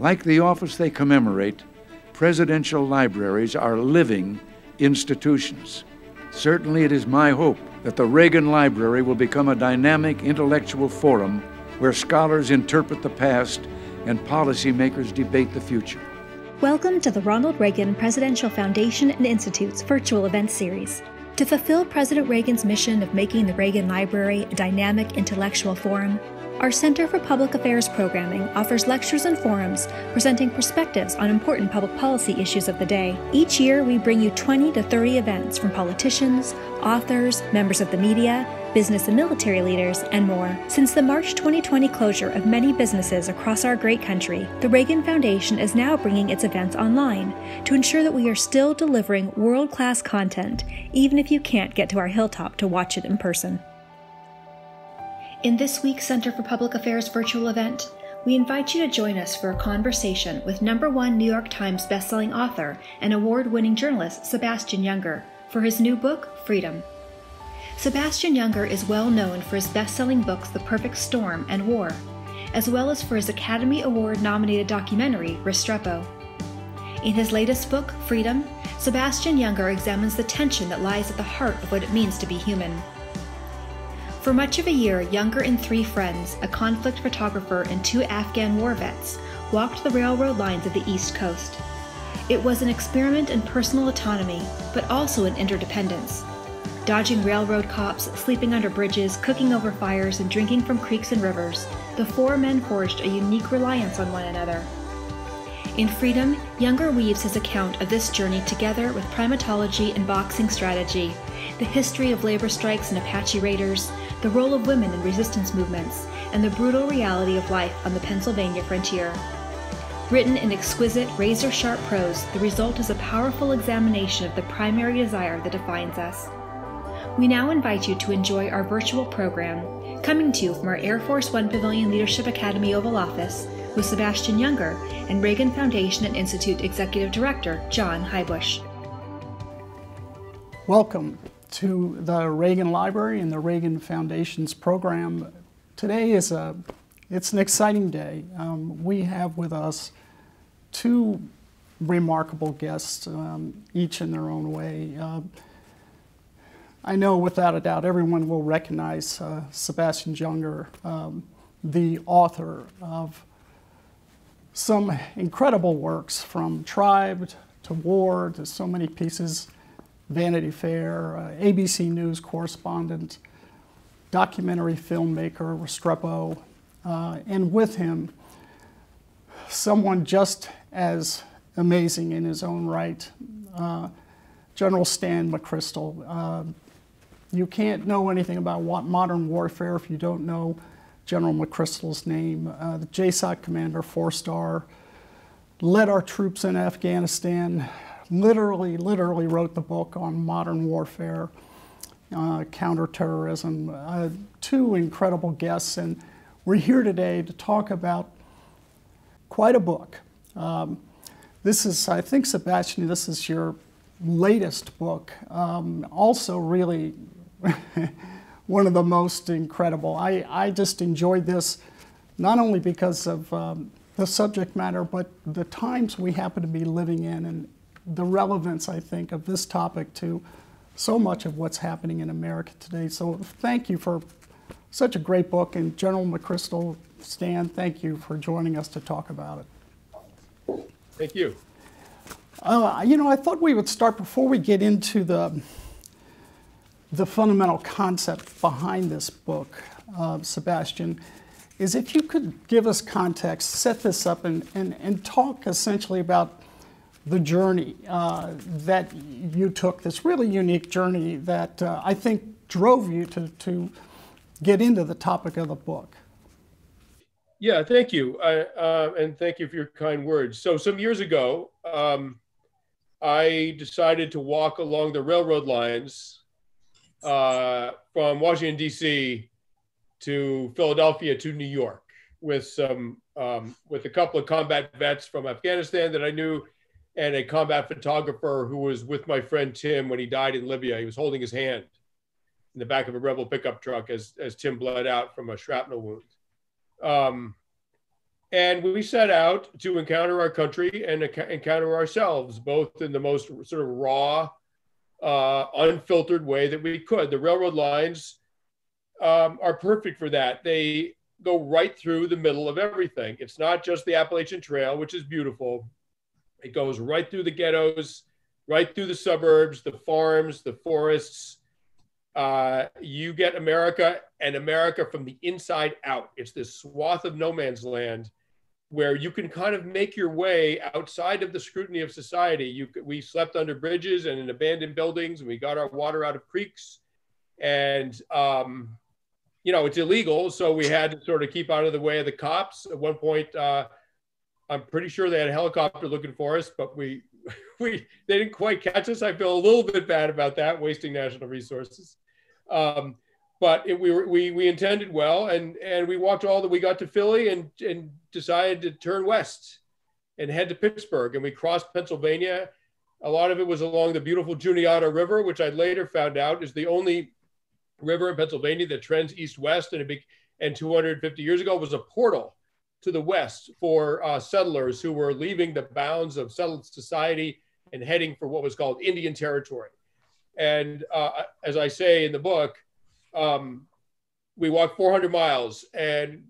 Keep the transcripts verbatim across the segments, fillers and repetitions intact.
Like the office they commemorate, presidential libraries are living institutions. Certainly it is my hope that the Reagan Library will become a dynamic intellectual forum where scholars interpret the past and policymakers debate the future. Welcome to the Ronald Reagan Presidential Foundation and Institute's virtual event series. To fulfill President Reagan's mission of making the Reagan Library a dynamic intellectual forum, our Center for Public Affairs Programming offers lectures and forums presenting perspectives on important public policy issues of the day. Each year, we bring you twenty to thirty events from politicians, authors, members of the media, business and military leaders, and more. Since the March twenty twenty closure of many businesses across our great country, the Reagan Foundation is now bringing its events online to ensure that we are still delivering world-class content, even if you can't get to our hilltop to watch it in person. In this week's Center for Public Affairs virtual event, we invite you to join us for a conversation with number one New York Times bestselling author and award-winning journalist Sebastian Junger for his new book, Freedom. Sebastian Junger is well known for his best-selling books The Perfect Storm and War, as well as for his Academy Award-nominated documentary, Restrepo. In his latest book, Freedom, Sebastian Junger examines the tension that lies at the heart of what it means to be human. For much of a year, Junger and three friends, a conflict photographer and two Afghan war vets, walked the railroad lines of the East Coast. It was an experiment in personal autonomy, but also in interdependence. Dodging railroad cops, sleeping under bridges, cooking over fires, and drinking from creeks and rivers, the four men forged a unique reliance on one another. In Freedom, Junger weaves his account of this journey together with primatology and boxing strategy, the history of labor strikes and Apache raiders, the role of women in resistance movements, and the brutal reality of life on the Pennsylvania frontier. Written in exquisite, razor-sharp prose, the result is a powerful examination of the primary desire that defines us. We now invite you to enjoy our virtual program, coming to you from our Air Force One Pavilion Leadership Academy Oval Office with Sebastian Junger and Reagan Foundation and Institute Executive Director John Highbush. Welcome to the Reagan Library and the Reagan Foundation's program. Today is a, it's an exciting day. Um, we have with us two remarkable guests, um, each in their own way. Uh, I know without a doubt everyone will recognize uh, Sebastian Junger, um, the author of some incredible works from Tribe to War to so many pieces, Vanity Fair, uh, A B C News correspondent, documentary filmmaker, Restrepo, uh, and with him, someone just as amazing in his own right, uh, General Stan McChrystal. Uh, You can't know anything about modern warfare if you don't know General McChrystal's name. Uh, the J SOC commander, four-star, led our troops in Afghanistan, literally, literally wrote the book on modern warfare, uh, counterterrorism. Uh, two incredible guests, and we're here today to talk about quite a book. Um, this is, I think, Sebastian, this is your latest book, um, also really one of the most incredible. I, I just enjoyed this, not only because of um, the subject matter, but the times we happen to be living in and the relevance, I think, of this topic to so much of what's happening in America today. So thank you for such a great book. And General McChrystal, Stan, thank you for joining us to talk about it. Thank you. Uh, you know, I thought we would start before we get into the the fundamental concept behind this book, uh, Sebastian, is if you could give us context, set this up, and, and, and talk essentially about the journey uh, that you took, this really unique journey that uh, I think drove you to, to get into the topic of the book. Yeah, thank you. I, uh, and thank you for your kind words. So some years ago, um, I decided to walk along the railroad lines uh, from Washington, D C to Philadelphia to New York with some um, with a couple of combat vets from Afghanistan that I knew and a combat photographer who was with my friend Tim when he died in Libya. He was holding his hand in the back of a rebel pickup truck as, as Tim bled out from a shrapnel wound. Um, And we set out to encounter our country and encounter ourselves, both in the most sort of raw, uh, unfiltered way that we could. The railroad lines um, are perfect for that. They go right through the middle of everything. It's not just the Appalachian Trail, which is beautiful. It goes right through the ghettos, right through the suburbs, the farms, the forests. Uh, you get America, and America from the inside out. It's this swath of no man's land where you can kind of make your way outside of the scrutiny of society. You, we slept under bridges and in abandoned buildings, and we got our water out of creeks. And, um, you know, it's illegal, so we had to sort of keep out of the way of the cops. At one point, uh, I'm pretty sure they had a helicopter looking for us, but we, we they didn't quite catch us. I feel a little bit bad about that, wasting national resources. Um, but it, we, were, we we intended well, and and we walked all that we got to Philly, and and decided to turn west and head to Pittsburgh. And we crossed Pennsylvania. A lot of it was along the beautiful Juniata River, which I later found out is the only river in Pennsylvania that trends east-west, and it be, and two hundred fifty years ago was a portal to the west for uh, settlers who were leaving the bounds of settled society and heading for what was called Indian Territory. And uh, as I say in the book, um, we walked four hundred miles, and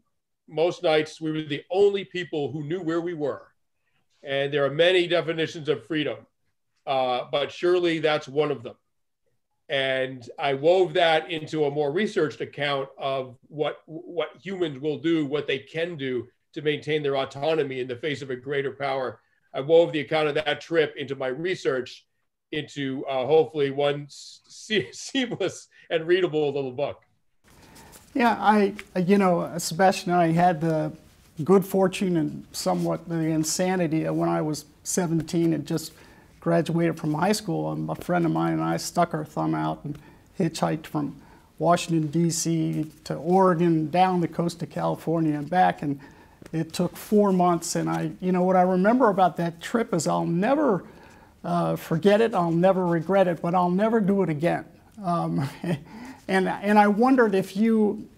most nights we were the only people who knew where we were. And there are many definitions of freedom, uh, but surely that's one of them. And I wove that into a more researched account of what, what humans will do, what they can do to maintain their autonomy in the face of a greater power. I wove the account of that trip into my research into uh, hopefully one se seamless and readable little book. Yeah, I, you know, Sebastian and I had the good fortune and somewhat the insanity of when I was seventeen and just graduated from high school, and a friend of mine and I stuck our thumb out and hitchhiked from Washington, D C to Oregon, down the coast of California and back, and it took four months. And I, you know, what I remember about that trip is I'll never Uh, forget it, I'll never regret it, but I'll never do it again. Um, and, and I wondered if you,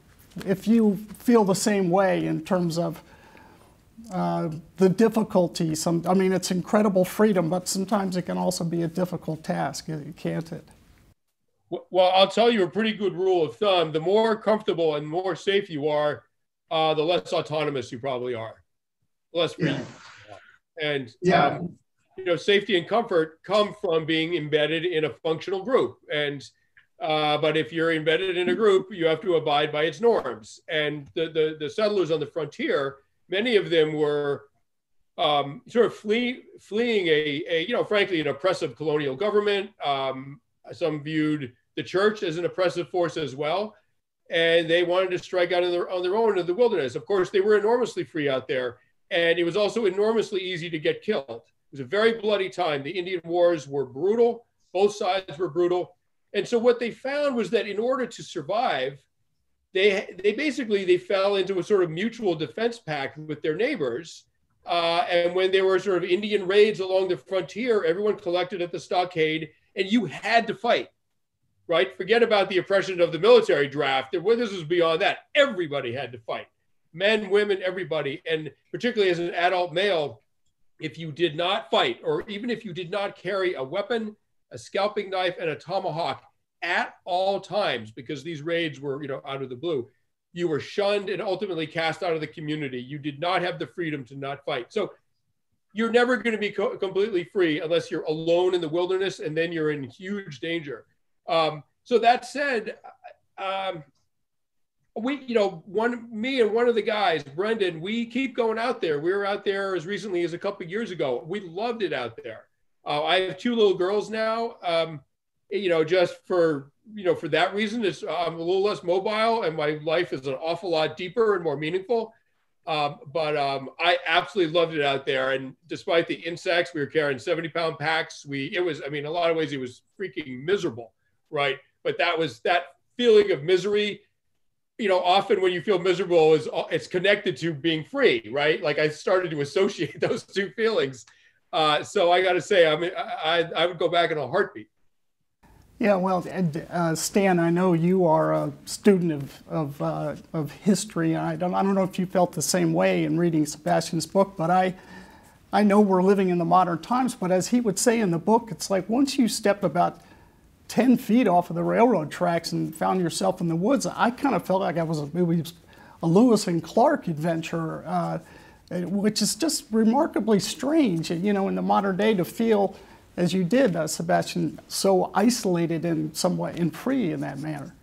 if you feel the same way in terms of uh, the difficulty. Some, I mean, it's incredible freedom, but sometimes it can also be a difficult task, can't it? Well, I'll tell you a pretty good rule of thumb. The more comfortable and more safe you are, uh, the less autonomous you probably are, the less free. Yeah. And yeah. Um, You know, safety and comfort come from being embedded in a functional group. And, uh, but if you're embedded in a group, you have to abide by its norms. And the, the, the settlers on the frontier, many of them were um, sort of flee, fleeing a, a, you know, frankly, an oppressive colonial government. Um, some viewed the church as an oppressive force as well. And they wanted to strike out on their, on their own in the wilderness. Of course, they were enormously free out there. And it was also enormously easy to get killed. It was a very bloody time. The Indian Wars were brutal. Both sides were brutal. And so what they found was that in order to survive, they, they basically, they fell into a sort of mutual defense pact with their neighbors. Uh, and when there were sort of Indian raids along the frontier, everyone collected at the stockade and you had to fight, right? Forget about the oppression of the military draft. This was beyond that. Everybody had to fight. Men, women, everybody. And particularly as an adult male, if you did not fight, or even if you did not carry a weapon, a scalping knife, and a tomahawk at all times, because these raids were, you know, out of the blue, you were shunned and ultimately cast out of the community. You did not have the freedom to not fight. So you're never going to be co completely free unless you're alone in the wilderness, and then you're in huge danger. Um, so that said, um, we, you know, one, me and one of the guys, Brendan, we keep going out there. We were out there as recently as a couple of years ago. We loved it out there. Uh, I have two little girls now, um, you know, just for, you know, for that reason, it's, I'm a little less mobile and my life is an awful lot deeper and more meaningful. Um, but um, I absolutely loved it out there. And despite the insects, we were carrying seventy pound packs. We, it was, I mean, in a lot of ways it was freaking miserable, right? But that was that feeling of misery. You know, often when you feel miserable, is it's connected to being free, right? Like I started to associate those two feelings. Uh, so I got to say, I mean, I, I would go back in a heartbeat. Yeah, well, uh, Stan, I know you are a student of of, uh, of history, and I don't I don't know if you felt the same way in reading Sebastian's book, but I I know we're living in the modern times. But as he would say in the book, it's like once you step about ten feet off of the railroad tracks and found yourself in the woods, I kind of felt like I was a, it was a Lewis and Clark adventure, uh, which is just remarkably strange, you know, in the modern day to feel, as you did, uh, Sebastian, so isolated and somewhat and free in that manner.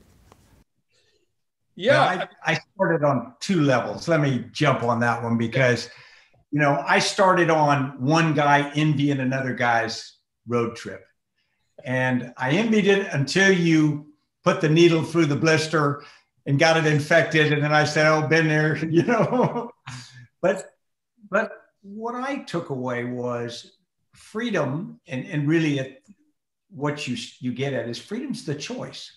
Yeah, well, I, I started on two levels. Let me jump on that one because, you know, I started on one guy envying another guy's road trip. And I envied it until you put the needle through the blister and got it infected. And then I said, oh, been there, you know. but, but what I took away was freedom, and, and really it, what you, you get at is freedom's the choice.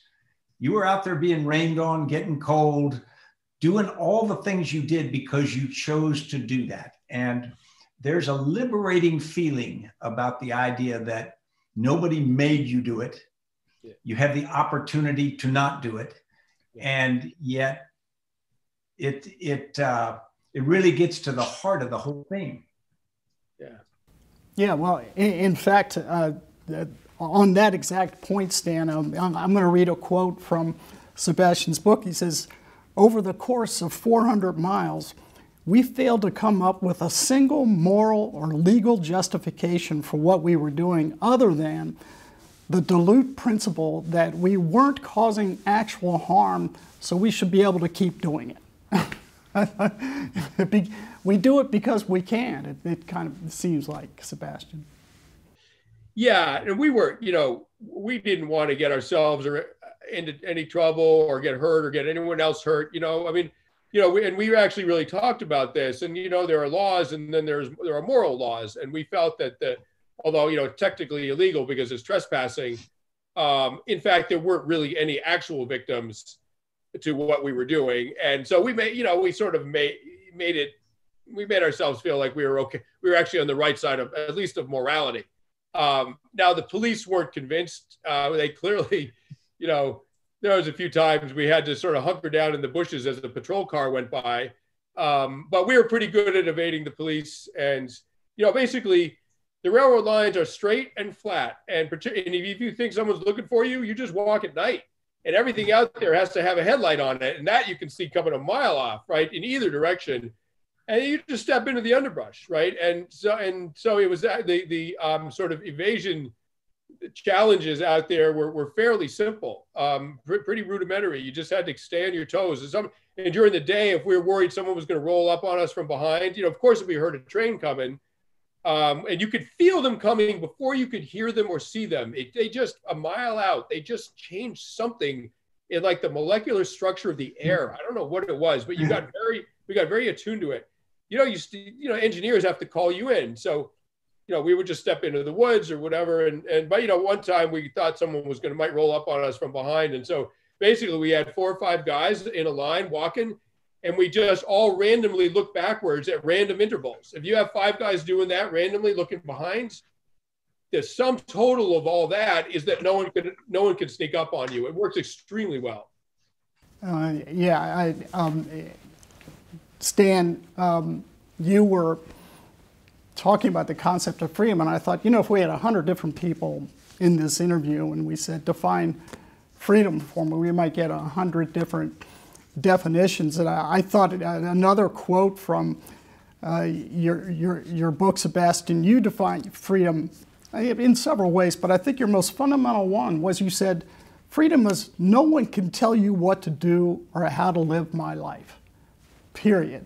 You were out there being rained on, getting cold, doing all the things you did because you chose to do that. And there's a liberating feeling about the idea that nobody made you do it. Yeah. You have the opportunity to not do it. Yeah. And yet it, it, uh, it really gets to the heart of the whole thing. Yeah. Yeah, well, in, in fact, uh, on that exact point, Stan, I'm, I'm going to read a quote from Sebastian's book. He says, over the course of four hundred miles, we failed to come up with a single moral or legal justification for what we were doing other than the dilute principle that we weren't causing actual harm, so we should be able to keep doing it. We do it because we can. It, it kind of seems like, Sebastian. Yeah, and we were, you know, we didn't want to get ourselves or into any trouble or get hurt or get anyone else hurt. You know, I mean, you know, we, and we actually really talked about this. And you know, there are laws, and then there's there are moral laws, and we felt that the, although you know technically illegal because it's trespassing, um, in fact there weren't really any actual victims to what we were doing. And so we made, you know, we sort of made made it, we made ourselves feel like we were okay. We were actually on the right side of, at least of morality. Um, now the police weren't convinced. Uh, they clearly, you know, there was a few times we had to sort of hunker down in the bushes as the patrol car went by. Um, but we were pretty good at evading the police. And, you know, basically the railroad lines are straight and flat. And, and if you think someone's looking for you, you just walk at night. And everything out there has to have a headlight on it, and that you can see coming a mile off, right, in either direction. And you just step into the underbrush, right? And so, and so it was the the um, sort of evasion challenges out there were, were fairly simple, um, pretty rudimentary. You just had to stay on your toes. And, some, and during the day, if we were worried someone was going to roll up on us from behind, you know, of course, if we heard a train coming, um, and you could feel them coming before you could hear them or see them. It, they just, a mile out, they just changed something in like the molecular structure of the air. I don't know what it was, but you got very, we got very attuned to it. You know, you, you know, engineers have to call you in. So, you know, we would just step into the woods or whatever. And, and but, you know, one time we thought someone was going to might roll up on us from behind. And so basically we had four or five guys in a line walking, and we just all randomly look backwards at random intervals. If you have five guys doing that randomly looking behind, the sum total of all that is that no one can, no one can sneak up on you. It works extremely well. Uh, yeah, I, um, Stan, um, you were talking about the concept of freedom, and I thought, you know, if we had a hundred different people in this interview and we said define freedom for me, we might get a hundred different definitions. And I, I thought another quote from uh, your, your, your book, Sebastian, you define freedom in several ways, but I think your most fundamental one was you said, freedom is no one can tell you what to do or how to live my life, period,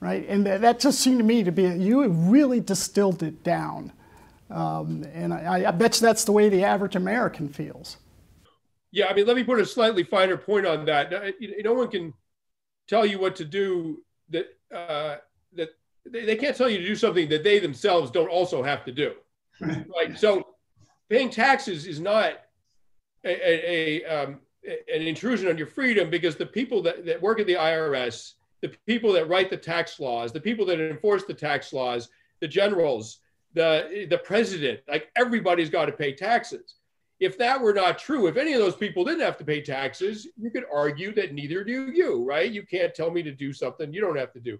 right? And that, that just seemed to me to be, you really distilled it down. Um, and I, I bet you that's the way the average American feels. Yeah, I mean, let me put a slightly finer point on that. No one can tell you what to do. That uh, that they, they can't tell you to do something that they themselves don't also have to do. Right. So, paying taxes is not a, a, a um, an intrusion on your freedom, because the people that, that work at the I R S, the people that write the tax laws, the people that enforce the tax laws, the generals, the the president, like everybody's got to pay taxes. if that were not true, if any of those people didn't have to pay taxes, you could argue that neither do you, right? You can't tell me to do something you don't have to do.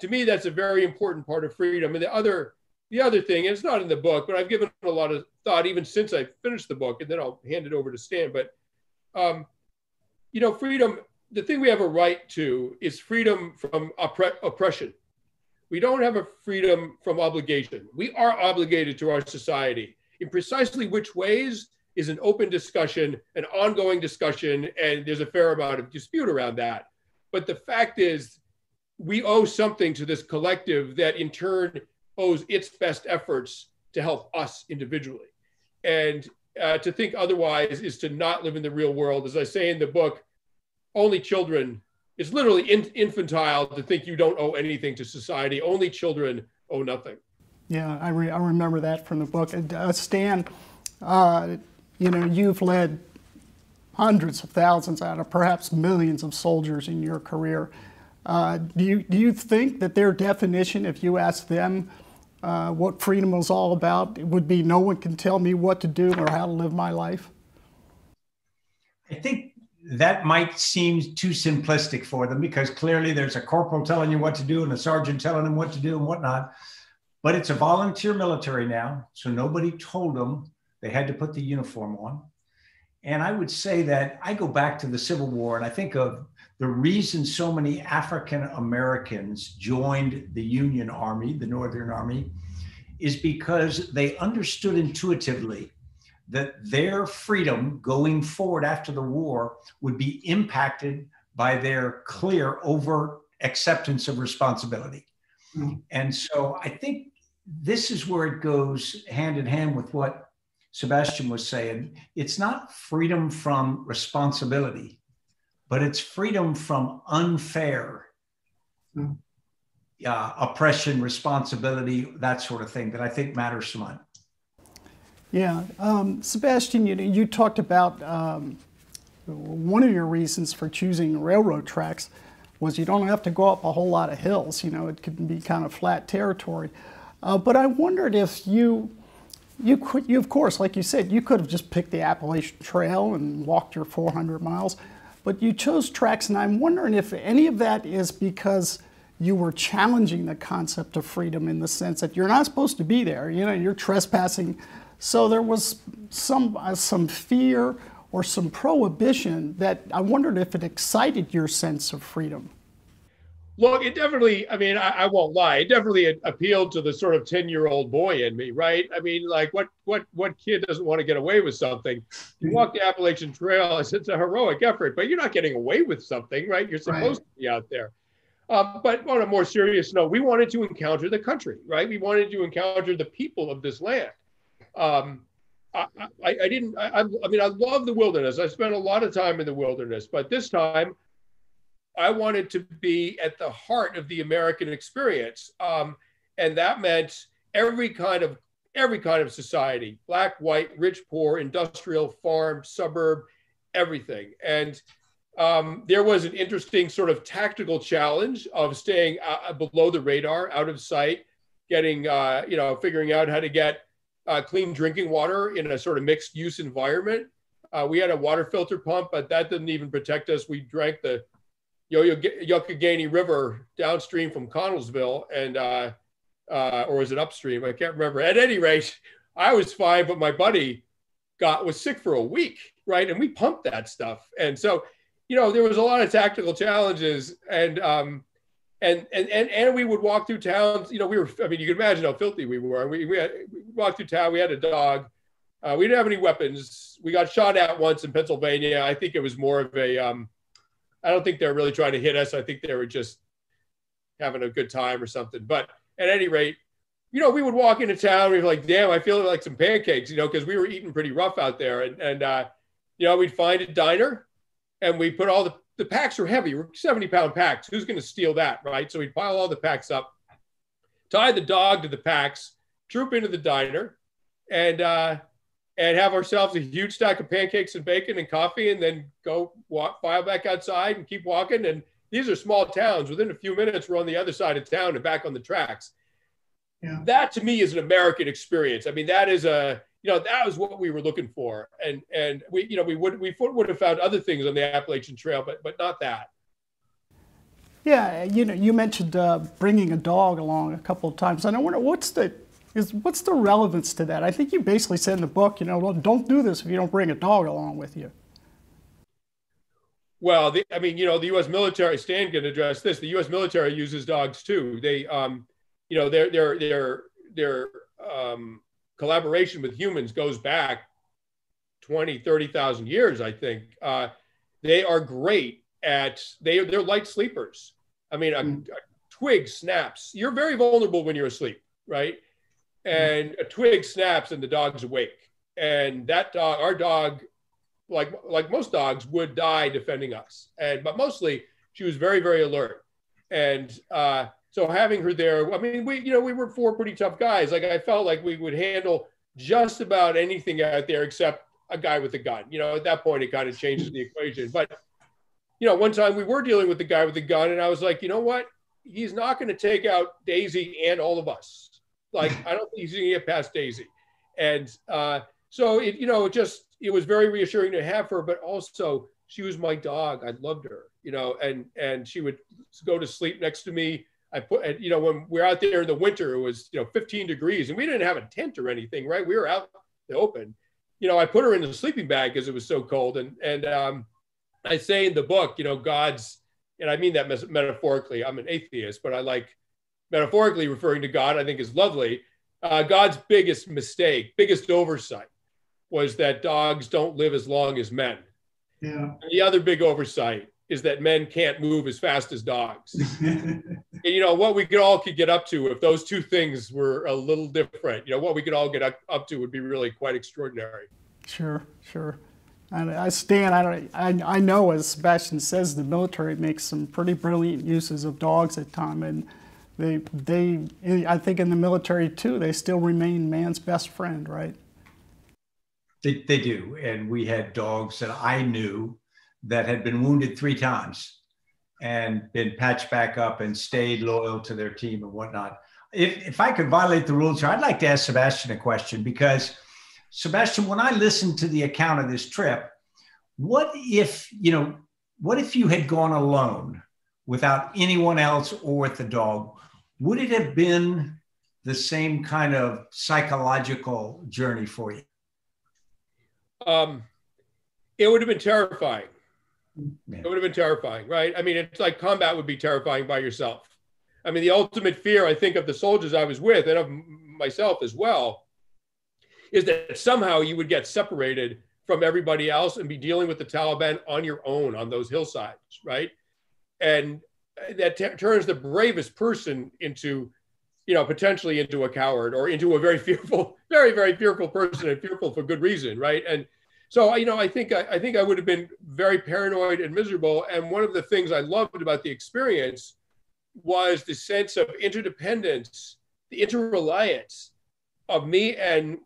To me, that's a very important part of freedom. And the other, the other thing, and it's not in the book, but I've given it a lot of thought even since I finished the book, and then I'll hand it over to Stan. But, um, you know, freedom, the thing we have a right to is freedom from oppre- oppression. We don't have a freedom from obligation. We are obligated to our society. In precisely which ways is an open discussion, an ongoing discussion, and there's a fair amount of dispute around that. But the fact is, we owe something to this collective that in turn owes its best efforts to help us individually. And uh, to think otherwise is to not live in the real world. As I say in the book, only children, it's literally in, infantile to think you don't owe anything to society. Only children owe nothing. Yeah, I, re I remember that from the book. Uh, Stan, uh, you know, you've led hundreds of thousands out of perhaps millions of soldiers in your career. Uh, do, you, do you think that their definition, if you ask them uh, what freedom was all about, it would be no one can tell me what to do or how to live my life? I think that might seem too simplistic for them, because clearly there's a corporal telling you what to do and a sergeant telling them what to do and whatnot. But it's a volunteer military now, so nobody told them they had to put the uniform on. And I would say that I go back to the Civil War, and I think of the reason so many African Americans joined the Union Army, the Northern Army, is because they understood intuitively that their freedom going forward after the war would be impacted by their clear, overt acceptance of responsibility. Mm-hmm. And so I think this is where it goes hand in hand with what Sebastian was saying. It's not freedom from responsibility, but it's freedom from unfair mm-hmm. uh, oppression, responsibility, that sort of thing that I think matters so much. Yeah, um, Sebastian, you, you talked about um, one of your reasons for choosing railroad tracks was you don't have to go up a whole lot of hills. You know, it could be kind of flat territory. Uh, but I wondered if you, you could, you of course, like you said, you could have just picked the Appalachian Trail and walked your four hundred miles, but you chose tracks, and I'm wondering if any of that is because you were challenging the concept of freedom in the sense that you're not supposed to be there. You know, you're trespassing. So there was some, uh, some fear or some prohibition that I wondered if it excited your sense of freedom. Look, it definitely, I mean, I, I won't lie, it definitely appealed to the sort of ten-year-old boy in me, right? I mean, like, what, what, what kid doesn't want to get away with something? You walk the Appalachian Trail, it's, it's a heroic effort, but you're not getting away with something, right? You're supposed right. to be out there. Uh, but on a more serious note, we wanted to encounter the country, right? We wanted to encounter the people of this land. Um, I, I, I didn't, I, I mean, I love the wilderness. I spent a lot of time in the wilderness, but this time I wanted to be at the heart of the American experience. Um, and that meant every kind of, every kind of society, black, white, rich, poor, industrial, farm, suburb, everything. And um, there was an interesting sort of tactical challenge of staying uh, below the radar, out of sight, getting, uh, you know, figuring out how to get Uh, clean drinking water in a sort of mixed use environment. Uh, we had a water filter pump, but that didn't even protect us. We drank the Youghiogheny River downstream from Connellsville, and, uh, uh, or was it upstream? I can't remember. At any rate, I was fine, but my buddy got was sick for a week, right? And we pumped that stuff. And so, you know, there was a lot of tactical challenges, and, um, And, and and and we would walk through towns. You know, we were. I mean, you can imagine how filthy we were. We we, had, we walked through town. We had a dog. Uh, we didn't have any weapons. We got shot at once in Pennsylvania. I think it was more of a. Um, I don't think they were really trying to hit us. I think they were just having a good time or something. But at any rate, you know, we would walk into town. We were like, damn, I feel like some pancakes. You know, because we were eating pretty rough out there. And and uh, you know, we'd find a diner, and we put all the. The packs were heavy, seventy pound packs. Who's going to steal that, right? So we'd pile all the packs up, tie the dog to the packs, troop into the diner, and uh, and have ourselves a huge stack of pancakes and bacon and coffee, and then go walk, file back outside and keep walking. And these are small towns. Within a few minutes, we're on the other side of town and back on the tracks. Yeah. That, to me, is an American experience. I mean, that is a you know, that was what we were looking for. And, and we, you know, we would, we would have found other things on the Appalachian Trail, but, but not that. Yeah, you know, you mentioned uh, bringing a dog along a couple of times, and I wonder what's the is what's the relevance to that? I think you basically said in the book, you know, well, don't do this if you don't bring a dog along with you. Well, the, I mean, you know, the U S military, Stan can address this. The U S military uses dogs too. They, um, you know, their their their their um, collaboration with humans goes back twenty, thirty thousand years, I think. Uh, they are great. At they they're light sleepers. I mean, a, a twig snaps. You're very vulnerable when you're asleep, right? And a twig snaps, and the dog's awake. And that dog, our dog, like like most dogs, would die defending us. And but mostly, she was very very alert. And uh, so having her there, I mean, we you know we were four pretty tough guys. Like I felt like we would handle just about anything out there except a guy with a gun. You know, at that point, it kind of changes the equation, but. You know, one time we were dealing with the guy with the gun, and I was like, you know what? He's not going to take out Daisy and all of us. Like, I don't think he's going to get past Daisy. And uh, so, it, you know, it just, it was very reassuring to have her, but also she was my dog. I loved her, you know, and, and she would go to sleep next to me. I put, you know, when we're out there in the winter, it was, you know, fifteen degrees, and we didn't have a tent or anything, right? We were out in the open. You know, I put her in the sleeping bag because it was so cold. And, and, um, I say in the book, you know, God's, and I mean that metaphorically, I'm an atheist, but I like metaphorically referring to God, I think is lovely. Uh, God's biggest mistake, biggest oversight was that dogs don't live as long as men. Yeah. And the other big oversight is that men can't move as fast as dogs. And, you know, what we could all could get up to if those two things were a little different, you know, what we could all get up, up to would be really quite extraordinary. Sure, sure. I Stan, I don't. I, I know, as Sebastian says, the military makes some pretty brilliant uses of dogs at times, and they, they, I think in the military too, they still remain man's best friend, right? They, they do, and we had dogs that I knew that had been wounded three times, and been patched back up and stayed loyal to their team and whatnot. If if I could violate the rules here, I'd like to ask Sebastian a question because. Sebastian, when I listened to the account of this trip, what if, you know, what if you had gone alone without anyone else or with the dog? Would it have been the same kind of psychological journey for you? Um, it would have been terrifying. Yeah. It would have been terrifying, right? I mean, it's like combat would be terrifying by yourself. I mean, the ultimate fear, I think, of the soldiers I was with and of myself as well, is that somehow you would get separated from everybody else and be dealing with the Taliban on your own on those hillsides, right? And that t- turns the bravest person into, you know, potentially into a coward or into a very fearful, very, very fearful person, and fearful for good reason, right? And so, you know, I think I, I think I would have been very paranoid and miserable. And one of the things I loved about the experience was the sense of interdependence, the interreliance of me and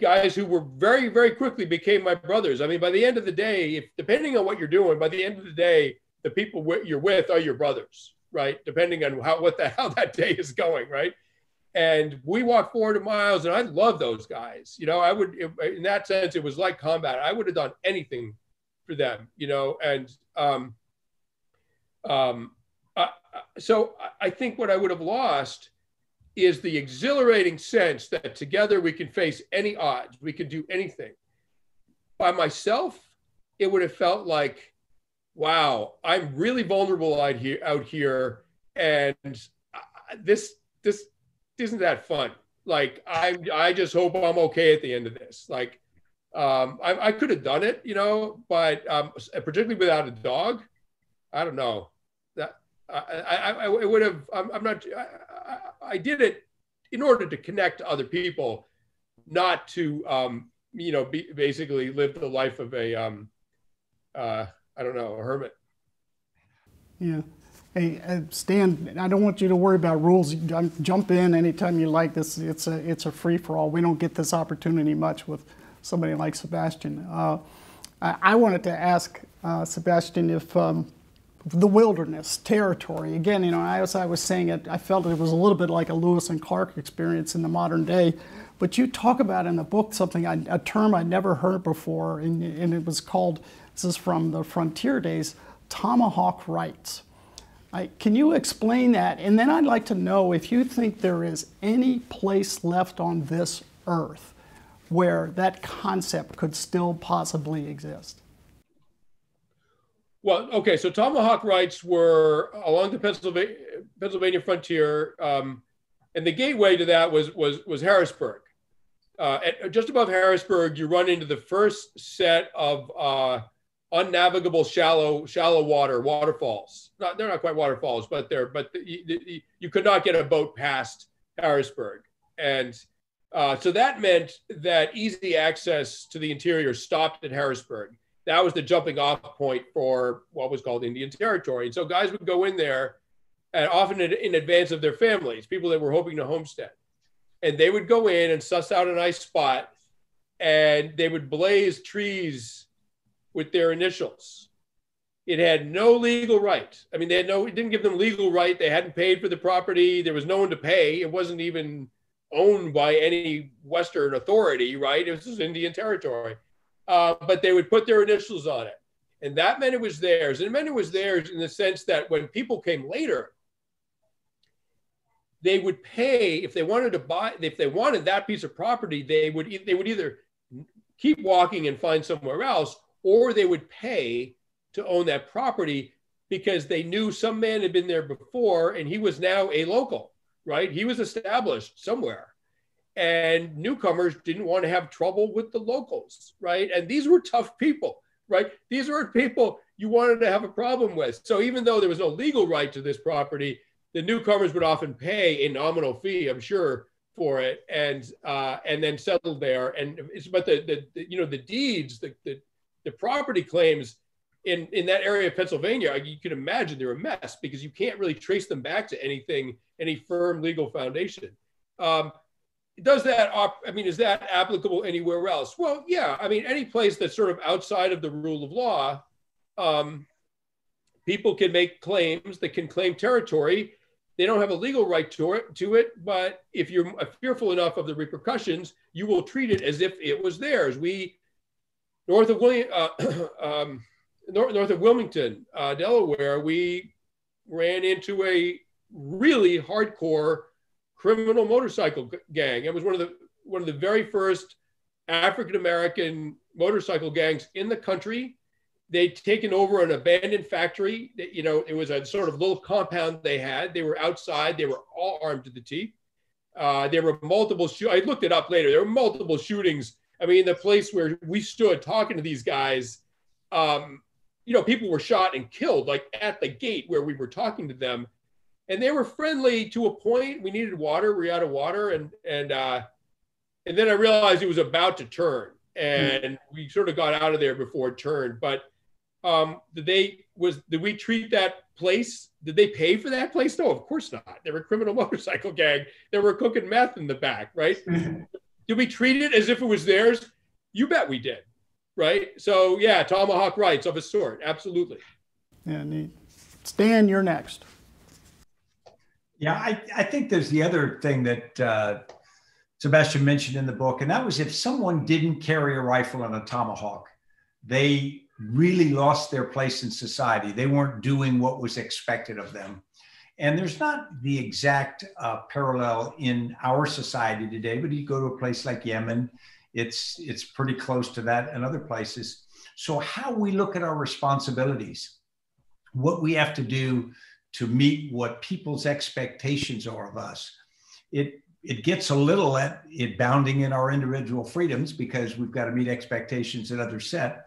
guys who were very, very quickly became my brothers. I mean, by the end of the day, if, depending on what you're doing, by the end of the day, the people w- you're with are your brothers, right? Depending on how what the how that day is going, right? And we walked four hundred miles, and I love those guys. You know, I would, it, in that sense, it was like combat. I would have done anything for them, you know? And um, um, I, so I think what I would have lost is the exhilarating sense that together we can face any odds, we can do anything. By myself, it would have felt like, wow, I'm really vulnerable out here, out here and this this isn't that fun. Like, I I just hope I'm okay at the end of this. Like, um, I, I could have done it, you know, but um, particularly without a dog, I don't know. That I, I, I would have, I'm, I'm not, I, I, I did it in order to connect to other people, not to, um, you know, be, basically live the life of a, um, uh, I don't know, a hermit. Yeah. Hey, Stan, I don't want you to worry about rules. You jump in anytime you like this. It's a, it's a free for all. We don't get this opportunity much with somebody like Sebastian. Uh, I, I wanted to ask uh, Sebastian if, um, the wilderness territory. Again, you know, as I was saying, it, I felt it was a little bit like a Lewis and Clark experience in the modern day. But you talk about in the book something, I, a term I'd never heard before, and, and it was called, this is from the frontier days, Tomahawk Rights. I, can you explain that? And then I'd like to know if you think there is any place left on this earth where that concept could still possibly exist. Well, okay, so Tomahawk Rights were along the Pennsylvania, Pennsylvania frontier, um, and the gateway to that was, was, was Harrisburg. Uh, at, just above Harrisburg, you run into the first set of uh, unnavigable shallow shallow water waterfalls. Not, they're not quite waterfalls, but they're but the, the, the, you could not get a boat past Harrisburg, and uh, so that meant that easy access to the interior stopped at Harrisburg. That was the jumping off point for what was called Indian Territory. And so guys would go in there, and often in advance of their families, people that were hoping to homestead. And they would go in and suss out a nice spot, and they would blaze trees with their initials. It had no legal right. I mean, they had no, it didn't give them legal right. They hadn't paid for the property. There was no one to pay. It wasn't even owned by any Western authority, right? It was just Indian Territory. Uh, but they would put their initials on it. And that meant it was theirs. And it meant it was theirs in the sense that when people came later, they would pay, if they wanted to buy, if they wanted that piece of property, they would, they would either keep walking and find somewhere else, or they would pay to own that property because they knew some man had been there before and he was now a local, right? He was established somewhere. And newcomers didn't want to have trouble with the locals, right? And these were tough people, right? These weren't people you wanted to have a problem with. So even though there was no legal right to this property, the newcomers would often pay a nominal fee, I'm sure, for it, and uh, and then settle there. And it's but the, the, the you know the deeds, the, the the property claims in in that area of Pennsylvania, you can imagine they're a mess because you can't really trace them back to anything, any firm legal foundation. Um, Does that, I mean, is that applicable anywhere else? Well, yeah, I mean, any place that's sort of outside of the rule of law, um, people can make claims, they can claim territory. They don't have a legal right to it, to it, but if you're fearful enough of the repercussions, you will treat it as if it was theirs. We, north of, William, uh, um, north, north of Wilmington, uh, Delaware, we ran into a really hardcore criminal motorcycle gang. It was one of the one of the very first African American motorcycle gangs in the country. They'd taken over an abandoned factory. That, you know, it was a sort of little compound they had. They were outside. They were all armed to the teeth. Uh, there were multiple. I looked it up later. There were multiple shootings. I mean, the place where we stood talking to these guys, um, you know, people were shot and killed like at the gate where we were talking to them. And they were friendly to a point. We needed water. We were out of water. And and uh, and then I realized it was about to turn. And we sort of got out of there before it turned. But um, did they was did we treat that place? Did they pay for that place? No, of course not. They were a criminal motorcycle gang. They were cooking meth in the back, right? Did we treat it as if it was theirs? You bet we did, right? So yeah, Tomahawk Rights of a sort, absolutely. Yeah, neat. Stan, you're next. Yeah, I, I think there's the other thing that uh, Sebastian mentioned in the book, and that was if someone didn't carry a rifle and a tomahawk, they really lost their place in society. They weren't doing what was expected of them. And there's not the exact uh, parallel in our society today, but you go to a place like Yemen, it's, it's pretty close to that and other places. So how we look at our responsibilities, what we have to do to meet what people's expectations are of us. It, it gets a little at it bounding in our individual freedoms because we've got to meet expectations that others set,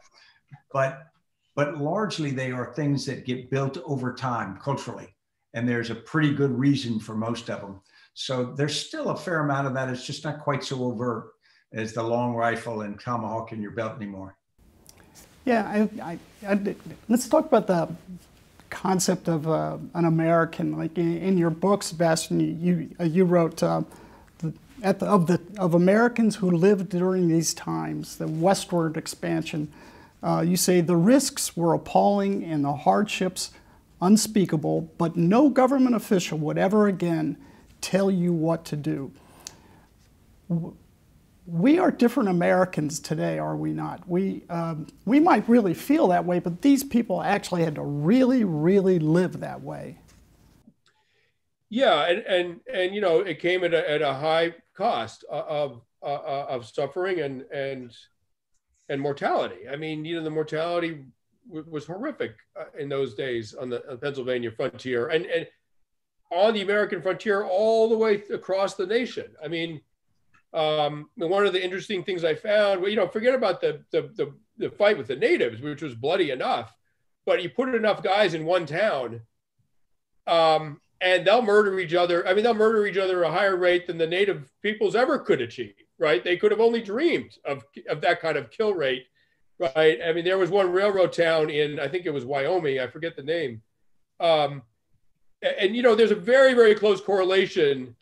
but, but largely they are things that get built over time culturally. And there's a pretty good reason for most of them. So there's still a fair amount of that. It's just not quite so overt as the long rifle and tomahawk in your belt anymore. Yeah, I, I, I, let's talk about the concept of uh, an American, like in, in your book, Sebastian, you you, you wrote uh, the, at the, of the of Americans who lived during these times, the westward expansion. Uh, you say the risks were appalling and the hardships unspeakable, but no government official would ever again tell you what to do. We are different Americans today, are we not? We, um, we might really feel that way, but these people actually had to really, really live that way. Yeah, and, and, and you know, it came at a, at a high cost of, of, of suffering and, and, and mortality. I mean, you know, the mortality was horrific in those days on the Pennsylvania frontier and, and on the American frontier all the way across the nation. I mean, um, one of the interesting things I found, well, you know, forget about the, the, the, the fight with the natives, which was bloody enough, but you put enough guys in one town um, and they'll murder each other. I mean, they'll murder each other at a higher rate than the native peoples ever could achieve, right? They could have only dreamed of, of that kind of kill rate. Right. I mean, there was one railroad town in, I think it was Wyoming, I forget the name. Um, and, you know, there's a very, very close correlation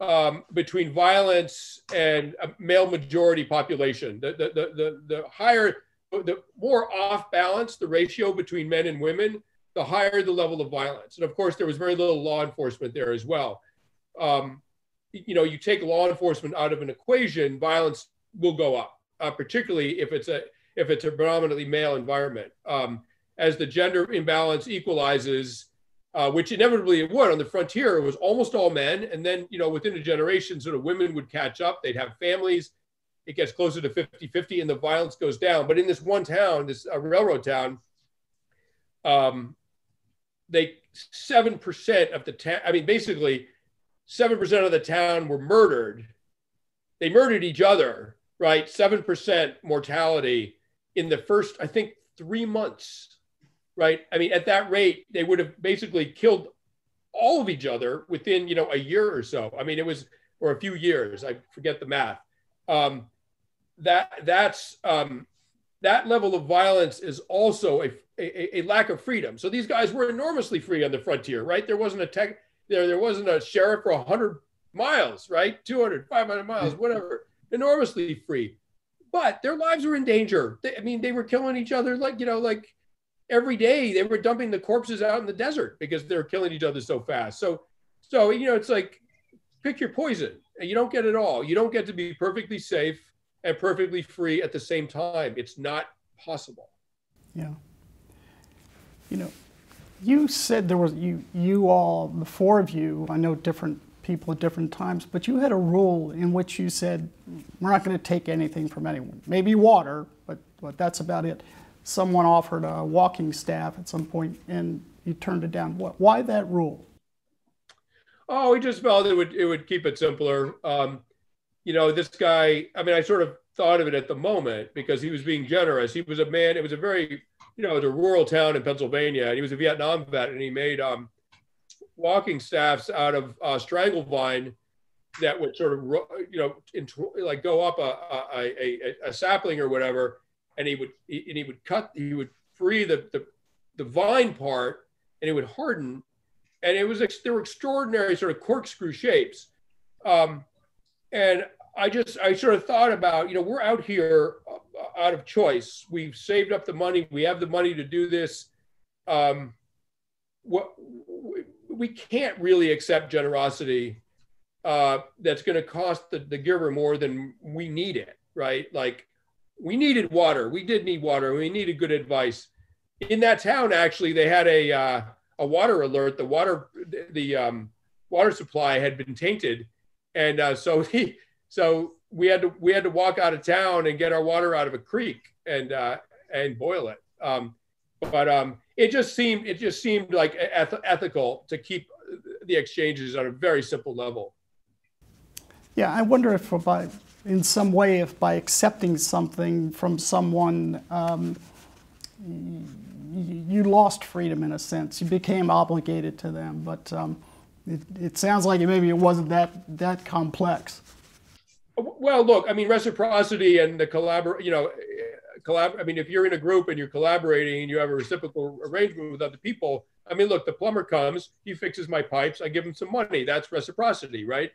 um, between violence and a male majority population. The, the, the, the, the higher, the more off balance the ratio between men and women, the higher the level of violence. And of course, there was very little law enforcement there as well. Um, you know, you take law enforcement out of an equation, violence will go up, uh, particularly if it's a, if it's a predominantly male environment. Um, as the gender imbalance equalizes, uh, which inevitably it would on the frontier, it was almost all men. And then, you know, within a generation, sort of women would catch up, they'd have families, it gets closer to fifty fifty and the violence goes down. But in this one town, this uh, railroad town, um, they, seven percent of the town, I mean, basically seven percent of the town were murdered. They murdered each other, right? seven percent mortality in the first, I think, three months, right? I mean, at that rate, they would have basically killed all of each other within, you know, a year or so. I mean, it was, or a few years, I forget the math. Um, that, that's, um, that level of violence is also a, a, a lack of freedom. So these guys were enormously free on the frontier, right? There wasn't a tech, there, there wasn't a sheriff for a hundred miles, right? two hundred, five hundred miles, whatever. Enormously free, but their lives were in danger. They, I mean, they were killing each other like, you know, like every day they were dumping the corpses out in the desert because they were killing each other so fast. So, so, you know, it's like, pick your poison and you don't get it all. You don't get to be perfectly safe and perfectly free at the same time. It's not possible. Yeah. You know, you said there was, you, you all, the four of you, I know different people at different times, but you had a rule in which you said, we're not going to take anything from anyone. Maybe water, but, but that's about it. Someone offered a walking staff at some point and you turned it down. What, why that rule? Oh, we just felt it would, it would keep it simpler. Um, you know, this guy, I mean, I sort of thought of it at the moment because he was being generous. He was a man, it was a very, you know, it was a rural town in Pennsylvania, and he was a Vietnam vet, and he made, um, walking staffs out of uh, strangle vine that would sort of, you know, like go up a, a, a, a sapling or whatever. And he would, and he would cut, he would free the, the, the vine part and it would harden. And it was, there were extraordinary sort of corkscrew shapes. Um, and I just, I sort of thought about, you know, we're out here out of choice. We've saved up the money. We have the money to do this. Um, what, we can't really accept generosity uh, that's going to cost the, the giver more than we need it, right? Like, we needed water. We did need water. We needed good advice. In that town, actually, they had a uh, a water alert. The water the um, water supply had been tainted, and uh, so he, so we had to we had to walk out of town and get our water out of a creek and uh, and boil it. Um, but um, It just seemed it just seemed like eth ethical to keep the exchanges on a very simple level. Yeah, I wonder if by, in some way, if by accepting something from someone, um, you lost freedom in a sense. You became obligated to them, but um, it, it sounds like maybe it wasn't that that complex. Well, look, I mean, reciprocity and the collabor, you know. Collab I mean, if you're in a group and you're collaborating and you have a reciprocal arrangement with other people, I mean, look, the plumber comes, he fixes my pipes, I give him some money. That's reciprocity, right?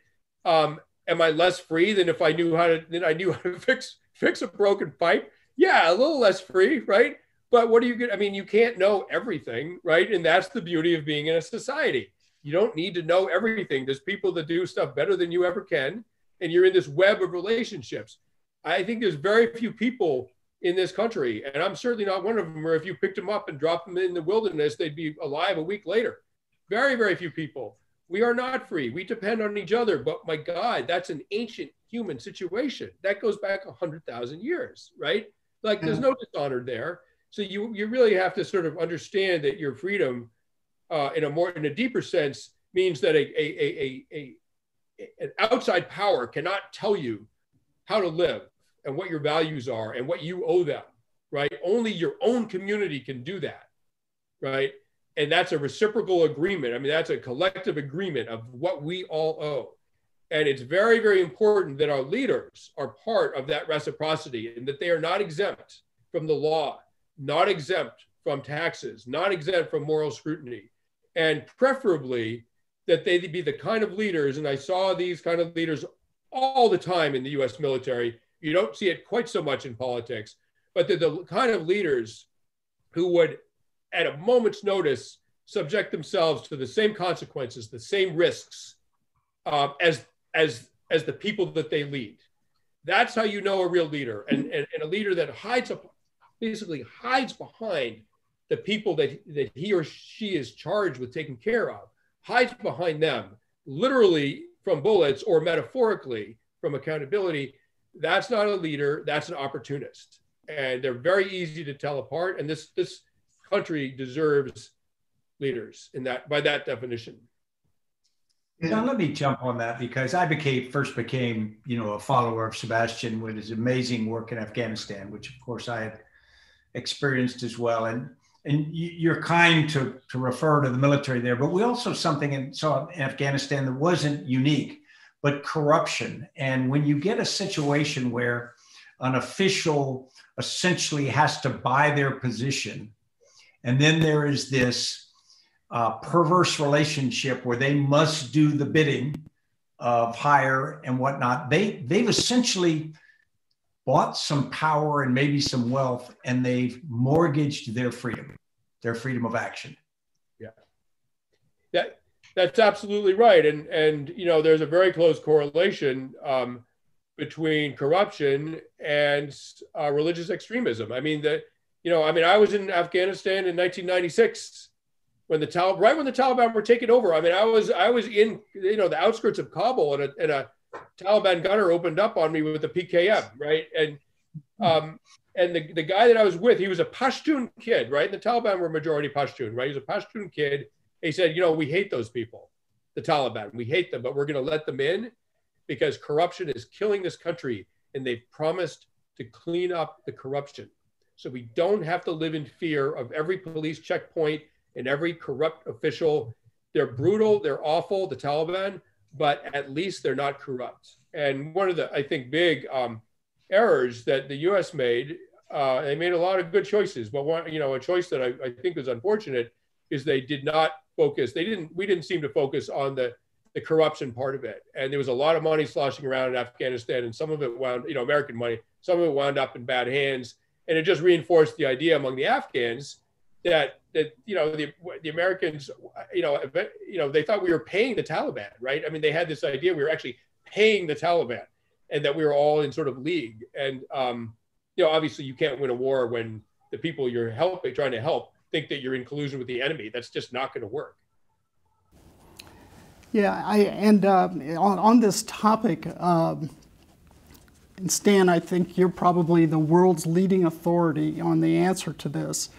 Um, am I less free than if I knew how to, than I knew how to fix, fix a broken pipe? Yeah, a little less free, right? But what are you going to, I mean, you can't know everything, right? And that's the beauty of being in a society. You don't need to know everything. There's people that do stuff better than you ever can. And you're in this web of relationships. I think there's very few people in this country, and I'm certainly not one of them, where if you picked them up and dropped them in the wilderness, they'd be alive a week later. Very, very few people. We are not free. We depend on each other. But my God, that's an ancient human situation. That goes back one hundred thousand years, right? Like there's no dishonor there. So you, you really have to sort of understand that your freedom uh, in a more, in a deeper sense, means that a, a, a, a, a, an outside power cannot tell you how to live and what your values are and what you owe them, right? Only your own community can do that, right? And that's a reciprocal agreement. I mean, that's a collective agreement of what we all owe. And it's very, very important that our leaders are part of that reciprocity and that they are not exempt from the law, not exempt from taxes, not exempt from moral scrutiny, and preferably that they be the kind of leaders, and I saw these kind of leaders all the time in the U S military. You don't see it quite so much in politics, but they're the kind of leaders who would, at a moment's notice, subject themselves to the same consequences, the same risks uh, as, as, as the people that they lead. That's how you know a real leader, and, and, and a leader that hides, basically hides behind the people that, that he or she is charged with taking care of, hides behind them, literally from bullets or metaphorically from accountability. That's not a leader, that's an opportunist. And they're very easy to tell apart. And this, this country deserves leaders in that, by that definition. Now, let me jump on that, because I became, first became, you know, a follower of Sebastian with his amazing work in Afghanistan, which of course I had experienced as well. And, and you're kind to, to refer to the military there, but we also something in, saw in Afghanistan that wasn't unique, but corruption. And when you get a situation where an official essentially has to buy their position, and then there is this uh, perverse relationship where they must do the bidding of hire and whatnot, they, they've essentially bought some power and maybe some wealth, and they've mortgaged their freedom, their freedom of action. Yeah. Yeah. That's absolutely right. And, and you know, there's a very close correlation um, between corruption and uh, religious extremism. I mean, the, you know, I mean, I was in Afghanistan in nineteen ninety-six when the Taliban, right when the Taliban were taken over. I mean, I was, I was in, you know, the outskirts of Kabul, and a, and a Taliban gunner opened up on me with a P K M, right? And, um, and the, the guy that I was with, he was a Pashtun kid, right? And the Taliban were majority Pashtun, right? He was a Pashtun kid. He said, you know, we hate those people, the Taliban. We hate them, but we're going to let them in because corruption is killing this country, and they've promised to clean up the corruption. So we don't have to live in fear of every police checkpoint and every corrupt official. They're brutal, they're awful, the Taliban, but at least they're not corrupt. And one of the, I think, big um, errors that the U S made, uh, they made a lot of good choices, but one, you know, a choice that I, I think was unfortunate is they did not focus, they didn't, we didn't seem to focus on the, the corruption part of it. And there was a lot of money sloshing around in Afghanistan, and some of it wound, you know, American money, some of it wound up in bad hands. And it just reinforced the idea among the Afghans that, that you know, the, the Americans, you know, you know, they thought we were paying the Taliban, right? I mean, they had this idea we were actually paying the Taliban and that we were all in sort of league. And, um, you know, obviously you can't win a war when the people you're helping, trying to help, think that you're in collusion with the enemy. That's just not going to work. Yeah, I, and uh, on, on this topic, um, and Stan, I think you're probably the world's leading authority on the answer to this.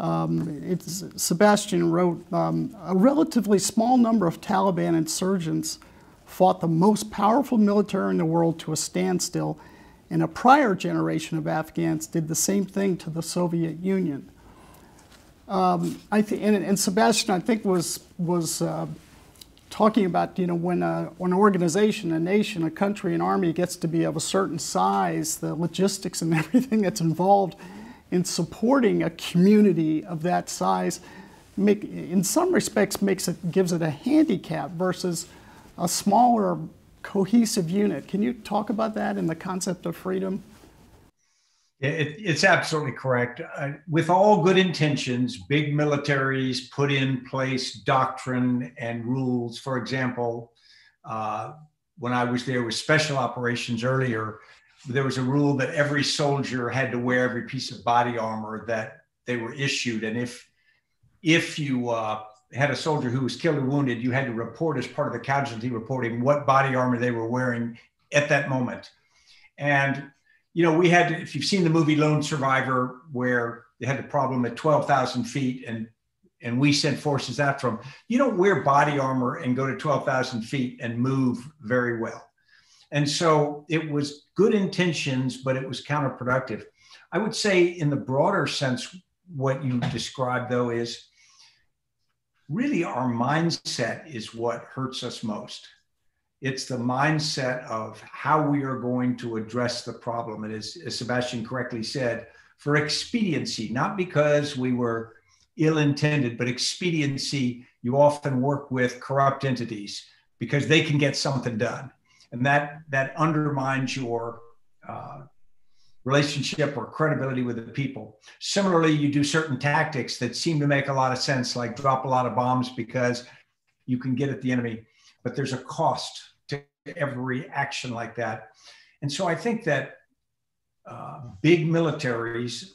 Um, it's, Sebastian wrote, um, a relatively small number of Taliban insurgents fought the most powerful military in the world to a standstill, and a prior generation of Afghans did the same thing to the Soviet Union. Um, I think, and, and Sebastian, I think, was was uh, talking about, you know, when a, an organization, a nation, a country, an army gets to be of a certain size, the logistics and everything that's involved in supporting a community of that size, make, in some respects, makes it gives it a handicap versus a smaller, cohesive unit. Can you talk about that and the concept of freedom? It, it's absolutely correct. Uh, with all good intentions, big militaries put in place doctrine and rules. For example, uh, when I was there with special operations earlier, there was a rule that every soldier had to wear every piece of body armor that they were issued. And if, if you uh, had a soldier who was killed or wounded, you had to report as part of the casualty reporting what body armor they were wearing at that moment. And you know, we had, if you've seen the movie Lone Survivor, where they had the problem at twelve thousand feet and, and we sent forces after them, you don't wear body armor and go to twelve thousand feet and move very well. And so it was good intentions, but it was counterproductive. I would say in the broader sense, what you described though is really our mindset is what hurts us most. It's the mindset of how we are going to address the problem. And as, as Sebastian correctly said, for expediency, not because we were ill-intended, but expediency, you often work with corrupt entities because they can get something done. And that, that undermines your uh, relationship or credibility with the people. Similarly, you do certain tactics that seem to make a lot of sense, like drop a lot of bombs because you can get at the enemy. But there's a cost to every action like that. And so I think that uh, big militaries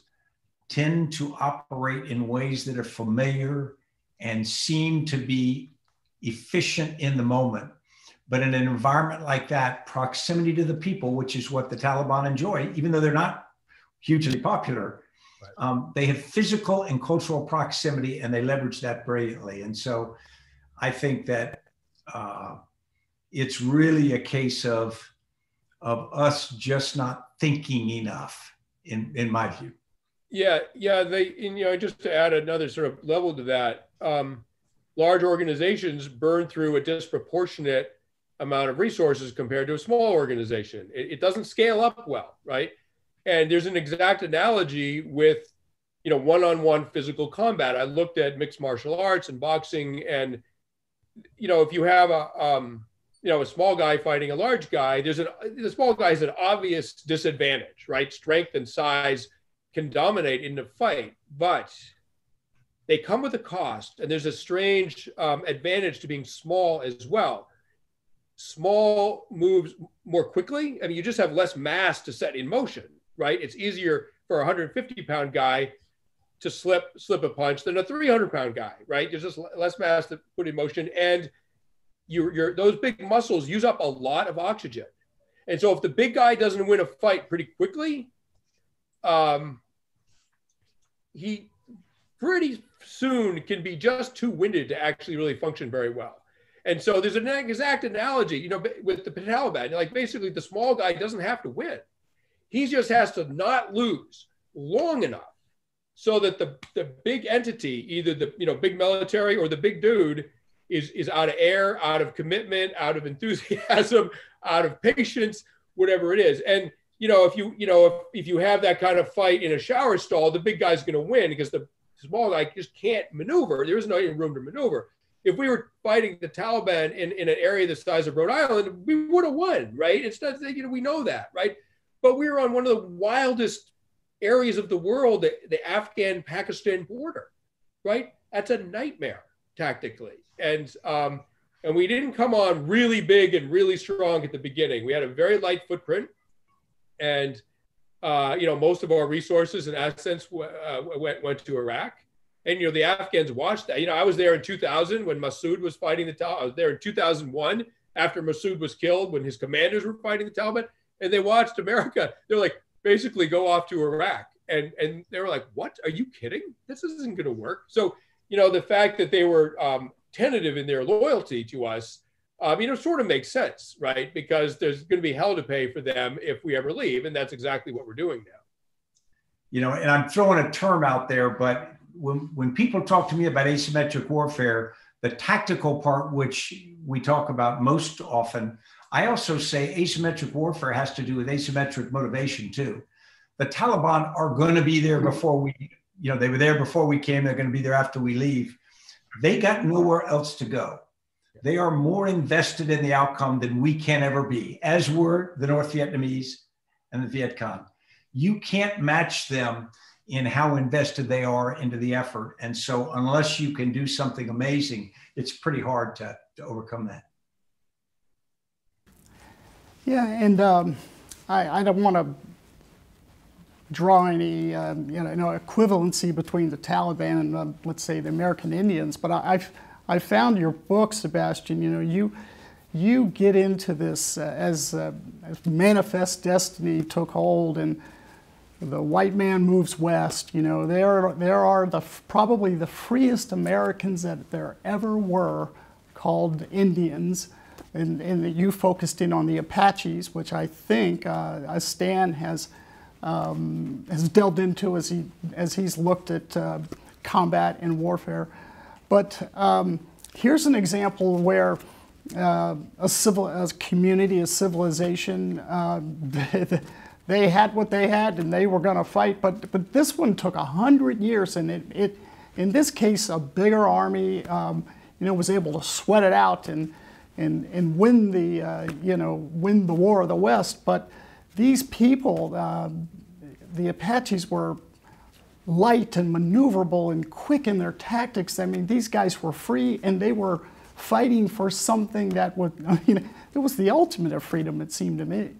tend to operate in ways that are familiar and seem to be efficient in the moment. But in an environment like that, proximity to the people, which is what the Taliban enjoy, even though they're not hugely popular, right. um, they have physical and cultural proximity, and they leverage that brilliantly. And so I think that Uh, it's really a case of, of us just not thinking enough, in, in my view. Yeah, yeah. They, and, you know, just to add another sort of level to that, um, large organizations burn through a disproportionate amount of resources compared to a small organization. It, it doesn't scale up well, right? And there's an exact analogy with, you know, one-on-one physical combat. I looked at mixed martial arts and boxing, and you know, if you have a, um, you know, a small guy fighting a large guy, there's an, the small guy is an obvious disadvantage, right? Strength and size can dominate in the fight, but they come with a cost, and there's a strange um, advantage to being small as well. Small moves more quickly. I mean, you just have less mass to set in motion, right? It's easier for a one hundred fifty pound guy to slip slip a punch than a three hundred pound guy, right? There's just less mass to put in motion, and you, you're, those big muscles use up a lot of oxygen. And so if the big guy doesn't win a fight pretty quickly, um, he pretty soon can be just too winded to actually really function very well. And so there's an exact analogy, you know, with the Taliban. Like basically the small guy doesn't have to win. He just has to not lose long enough so that the, the big entity, either the you know big military or the big dude, is, is out of air, out of commitment, out of enthusiasm, out of patience, whatever it is. And you know if you you know if, if you have that kind of fight in a shower stall, the big guy's going to win because the small guy just can't maneuver. There isn't even room to maneuver. If we were fighting the Taliban in, in an area the size of Rhode Island, we would have won, right? It's not, you know, we know that, right? But we were on one of the wildest areas of the world, the, the Afghan-Pakistan border, right? That's a nightmare tactically. And, um, and we didn't come on really big and really strong at the beginning. We had a very light footprint, and uh, you know, most of our resources and assets uh, went, went to Iraq. And you know, the Afghans watched that. You know, I was there in two thousand when Massoud was fighting the Taliban. I was there in two thousand one after Massoud was killed when his commanders were fighting the Taliban, and they watched America. They're like, basically go off to Iraq. And, and they were like, what, are you kidding? This isn't gonna work. So, you know, the fact that they were um, tentative in their loyalty to us, um, you know, sort of makes sense, right? Because there's gonna be hell to pay for them if we ever leave. And that's exactly what we're doing now. You know, and I'm throwing a term out there, but when, when people talk to me about asymmetric warfare, the tactical part, which we talk about most often, I also say asymmetric warfare has to do with asymmetric motivation too. The Taliban are going to be there before we, you know, they were there before we came. They're going to be there after we leave. They got nowhere else to go. They are more invested in the outcome than we can ever be, as were the North Vietnamese and the Viet Cong. you can't match them in how invested they are into the effort. And so unless you can do something amazing, it's pretty hard to, to overcome that. Yeah, and um, I, I don't want to draw any um, you know, equivalency between the Taliban and, uh, let's say, the American Indians, but I, I've, I found your book, Sebastian, you know, you, you get into this uh, as, uh, as manifest destiny took hold and the white man moves west, you know, there, there are the, probably the freest Americans that there ever were called Indians, and, and you focused in on the Apaches, which I think uh, Stan has, um, has delved into as, he, as he's looked at uh, combat and warfare. But um, here's an example where uh, a, civil, a community, a civilization, uh, they had what they had and they were going to fight. But, but this one took a hundred years, and it, it, in this case, a bigger army, um, you know, was able to sweat it out and and and win the uh, you know win the War of the West. But these people, uh, the Apaches, were light and maneuverable and quick in their tactics. I mean, these guys were free, and they were fighting for something that would, I mean, it was the ultimate of freedom, it seemed to me.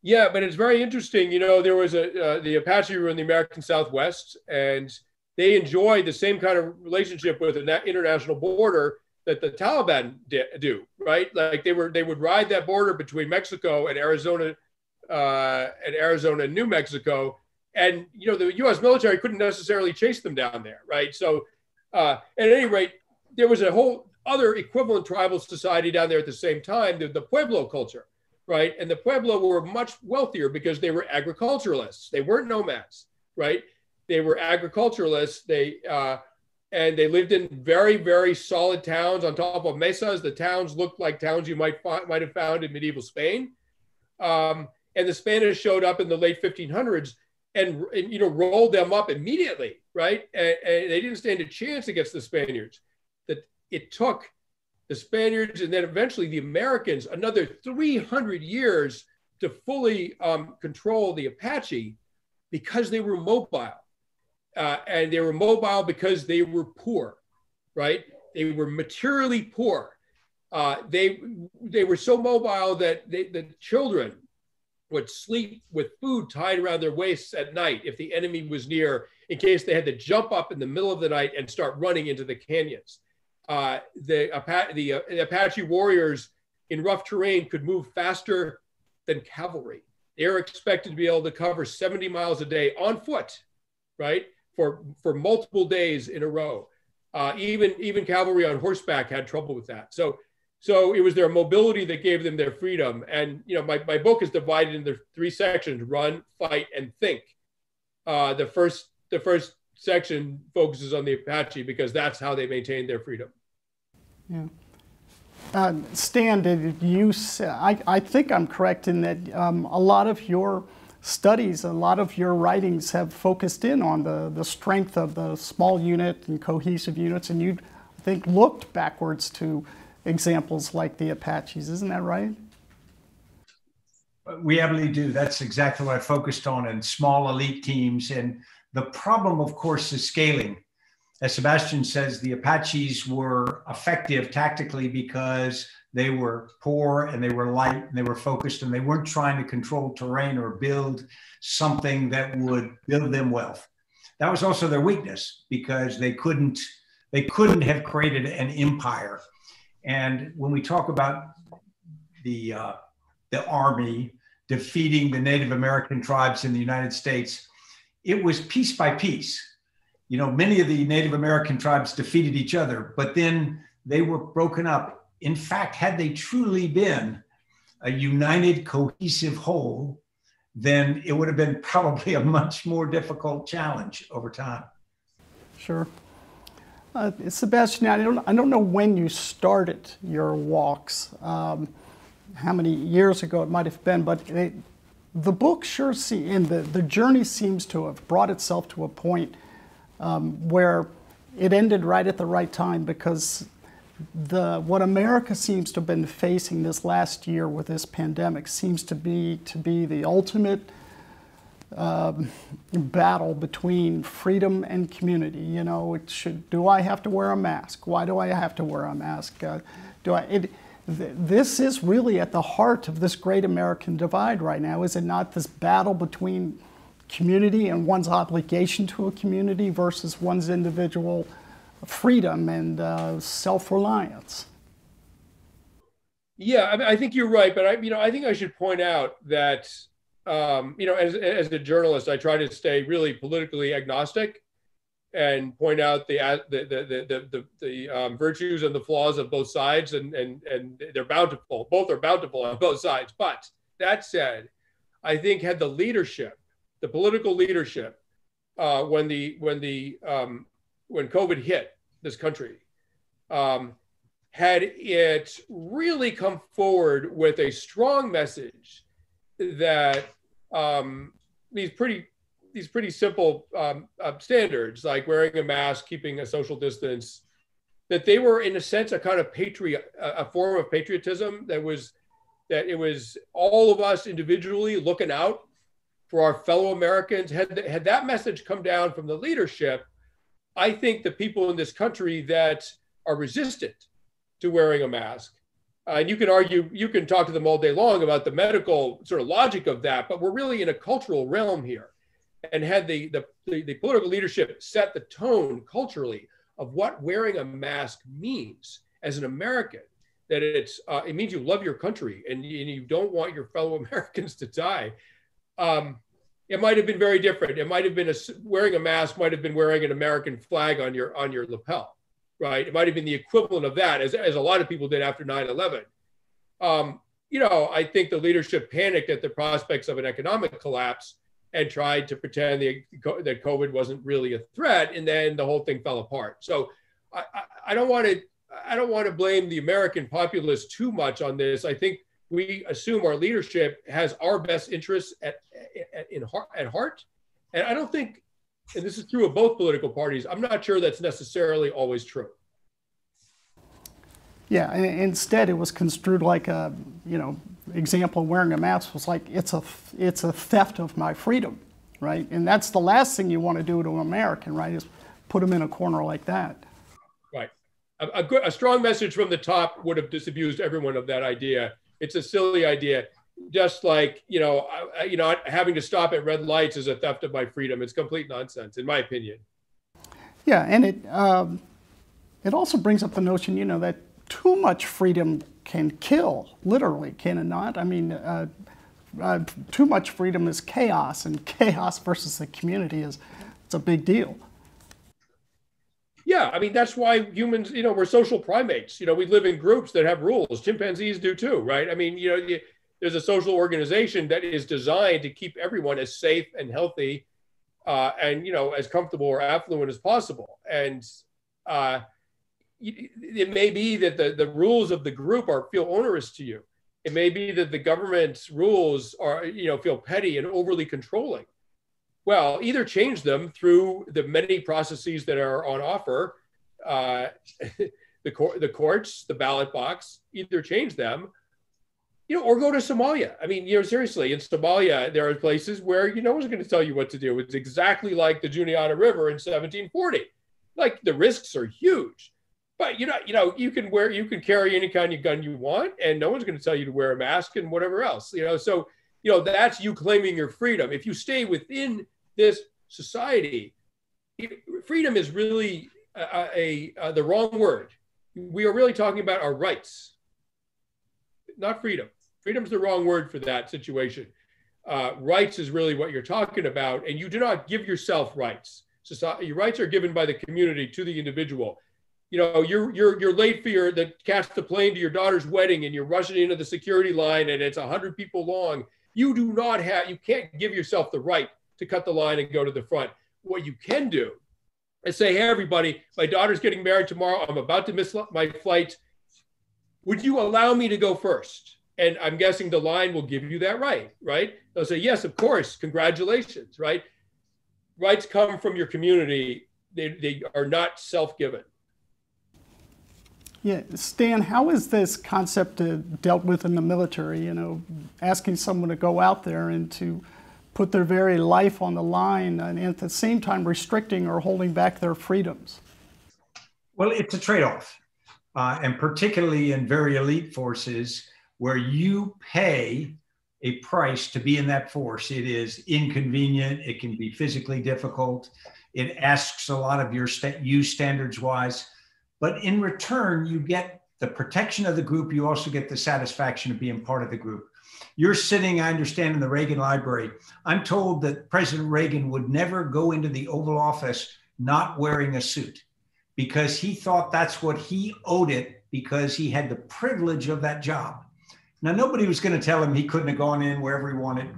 Yeah, but it's very interesting. You know, there was a, uh, the Apache were in the American Southwest, and they enjoyed the same kind of relationship with an international border that the Taliban do, right? Like they were, they would ride that border between Mexico and Arizona, uh, and Arizona and New Mexico. And, you know, the U S military couldn't necessarily chase them down there, right? So uh, at any rate, there was a whole other equivalent tribal society down there at the same time, the, the Pueblo culture, right? And the Pueblo were much wealthier because they were agriculturalists. They weren't nomads, right? They were agriculturalists. They uh, and they lived in very, very solid towns on top of mesas. The towns looked like towns you might, might have found in medieval Spain. Um, and the Spanish showed up in the late fifteen hundreds and, and you know, rolled them up immediately, right? And, and they didn't stand a chance against the Spaniards. That it took the Spaniards and then eventually the Americans another three hundred years to fully um, control the Apache, because they were mobile. Uh, and they were mobile because they were poor, right? They were materially poor. Uh, they, they were so mobile that they, the children would sleep with food tied around their waists at night if the enemy was near, in case they had to jump up in the middle of the night and start running into the canyons. Uh, the, Apa the uh, Apache warriors in rough terrain could move faster than cavalry. They were expected to be able to cover seventy miles a day on foot, right? For, for multiple days in a row. Uh, even, even cavalry on horseback had trouble with that. So, so it was their mobility that gave them their freedom. And you know, my, my book is divided into three sections: run, fight, and think. Uh, the first, the first section focuses on the Apache because that's how they maintained their freedom. Yeah. Uh, Stan, did you say, I, I think I'm correct in that um, a lot of your studies, a lot of your writings have focused in on the, the strength of the small unit and cohesive units, and you, I think, looked backwards to examples like the Apaches. Isn't that right? We heavily do. That's exactly what I focused on, in small elite teams. And the problem, of course, is scaling. As Sebastian says, the Apaches were effective tactically because they were poor and they were light and they were focused, and they weren't trying to control terrain or build something that would build them wealth. That was also their weakness, because they couldn't, they couldn't have created an empire. And when we talk about the, uh, the army defeating the Native American tribes in the United States, it was piece by piece. You know, many of the Native American tribes defeated each other, but then they were broken up. In fact, had they truly been a united, cohesive whole, then it would have been probably a much more difficult challenge over time. Sure. Uh, Sebastian, I don't, I don't know when you started your walks, um, how many years ago it might have been, but it, the book sure see, and the, the journey seems to have brought itself to a point Um, where it ended right at the right time, because the, what America seems to have been facing this last year with this pandemic seems to be to be the ultimate uh, battle between freedom and community. You know, it should, do I have to wear a mask? Why do I have to wear a mask? Uh, do I? It, th this is really at the heart of this great American divide right now, is it not? This battle between community and one's obligation to a community versus one's individual freedom and uh, self-reliance. Yeah, I mean, I think you're right, but I, you know, I think I should point out that, um, you know, as as a journalist, I try to stay really politically agnostic, and point out the the the the, the, the um, virtues and the flaws of both sides, and and and they're bountiful. Both are bountiful on both sides. But that said, I think had the leadership, the political leadership, uh, when the when the um, when COVID hit this country, um, had it really come forward with a strong message that um, these pretty these pretty simple um, uh, standards, like wearing a mask, keeping a social distance, that they were in a sense a kind of patriot, a form of patriotism that was, that it was all of us individually looking out for our fellow Americans. Had, had that message come down from the leadership, I think the people in this country that are resistant to wearing a mask, uh, and you can argue, you can talk to them all day long about the medical sort of logic of that, but we're really in a cultural realm here. And had the, the, the, the political leadership set the tone culturally of what wearing a mask means as an American, that it's, uh, it means you love your country and, and you don't want your fellow Americans to die, um, it might have been very different. It might have been a, wearing a mask might have been wearing an American flag on your on your lapel, right? It might have been the equivalent of that, as, as a lot of people did after nine eleven. Um, you know, I think the leadership panicked at the prospects of an economic collapse and tried to pretend the, that COVID wasn't really a threat, and then the whole thing fell apart. So I, I, I don't want to I don't want to blame the American populace too much on this. I think we assume our leadership has our best interests at, at, in heart, at heart. And I don't think, and this is true of both political parties, I'm not sure that's necessarily always true. Yeah, and instead it was construed like a, you know, example of wearing a mask was like, it's a, it's a theft of my freedom, right? And that's the last thing you want to do to an American, right, is put them in a corner like that. Right. A, a, good, a strong message from the top would have disabused everyone of that idea. It's a silly idea, just like, you know, I, you know, having to stop at red lights is a theft of my freedom. It's complete nonsense, in my opinion. Yeah, and it um, it also brings up the notion, you know, that too much freedom can kill, literally, can it not? I mean, uh, uh, too much freedom is chaos, and chaos versus the community is, it's a big deal. Yeah, I mean, that's why humans, you know, we're social primates. You know, we live in groups that have rules. Chimpanzees do too, right? I mean, you know, you, there's a social organization that is designed to keep everyone as safe and healthy uh, and, you know, as comfortable or affluent as possible. And uh, it may be that the, the rules of the group are feel onerous to you. It may be that the government's rules are, you know, feel petty and overly controlling. Well, either change them through the many processes that are on offer, uh, the, cor the courts, the ballot box, either change them, you know, or go to Somalia. I mean, you know, seriously, in Somalia, there are places where, you know, no one's going to tell you what to do. It's exactly like the Juniata River in seventeen forty. Like, the risks are huge, but you know, you know, you can wear, you can carry any kind of gun you want, and no one's going to tell you to wear a mask and whatever else, you know. So, you know, that's you claiming your freedom. If you stay within this society, freedom is really a, a, a the wrong word. We are really talking about our rights, not freedom. Freedom is the wrong word for that situation. Uh, rights is really what you're talking about, and you do not give yourself rights. Society, your rights are given by the community to the individual. You know, you're you're you're late for your the catch the plane to your daughter's wedding, and you're rushing into the security line, and it's a hundred people long. You do not have, you can't give yourself the right to cut the line and go to the front. What you can do is say, hey, everybody, my daughter's getting married tomorrow. I'm about to miss my flight. Would you allow me to go first? And I'm guessing the line will give you that right, right? They'll say, yes, of course, congratulations, right? Rights come from your community. They, they are not self-given. Yeah, Stan, how is this concept uh, dealt with in the military? You know, asking someone to go out there and to put their very life on the line, and at the same time restricting or holding back their freedoms? Well, it's a trade-off, uh, and particularly in very elite forces where you pay a price to be in that force. It is inconvenient, it can be physically difficult, it asks a lot of your st- you standards-wise, but in return, you get the protection of the group, you also get the satisfaction of being part of the group. You're sitting, I understand, in the Reagan Library. I'm told that President Reagan would never go into the Oval Office not wearing a suit because he thought that's what he owed it because he had the privilege of that job. Now, nobody was going to tell him he couldn't have gone in wherever he wanted,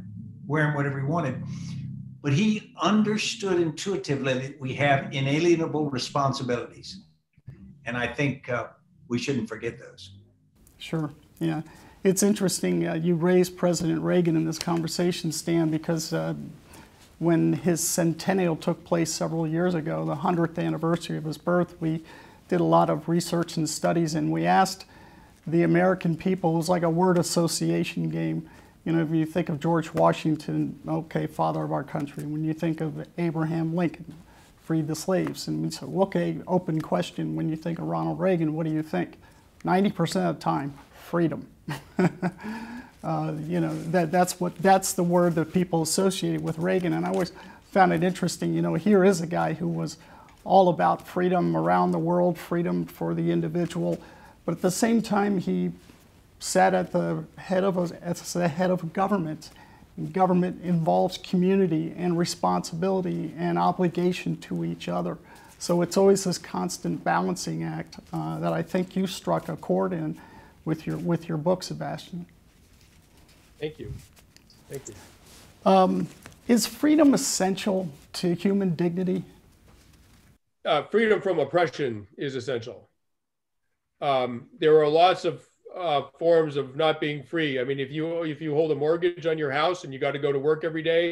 wearing whatever he wanted, but he understood intuitively that we have inalienable responsibilities. And I think uh, we shouldn't forget those. Sure, yeah. It's interesting uh, you raised President Reagan in this conversation, Stan, because uh, when his centennial took place several years ago, the hundredth anniversary of his birth, we did a lot of research and studies, and we asked the American people, it was like a word association game. You know, if you think of George Washington, okay, father of our country. When you think of Abraham Lincoln, freed the slaves. And we said, okay, open question. When you think of Ronald Reagan, what do you think? ninety percent of the time, freedom. uh, you know, that, that's what, that's the word that people associated with Reagan. And I always found it interesting, you know, here is a guy who was all about freedom around the world, freedom for the individual. But at the same time, he sat at the head of a, at the head of a government. Government involves community and responsibility and obligation to each other. So it's always this constant balancing act uh, that I think you struck a chord in with your with your book, Sebastian. Thank you. Thank you. Um, is freedom essential to human dignity? Uh, freedom from oppression is essential. Um, there are lots of Uh, forms of not being free. I mean, if you if you hold a mortgage on your house and you got to go to work every day,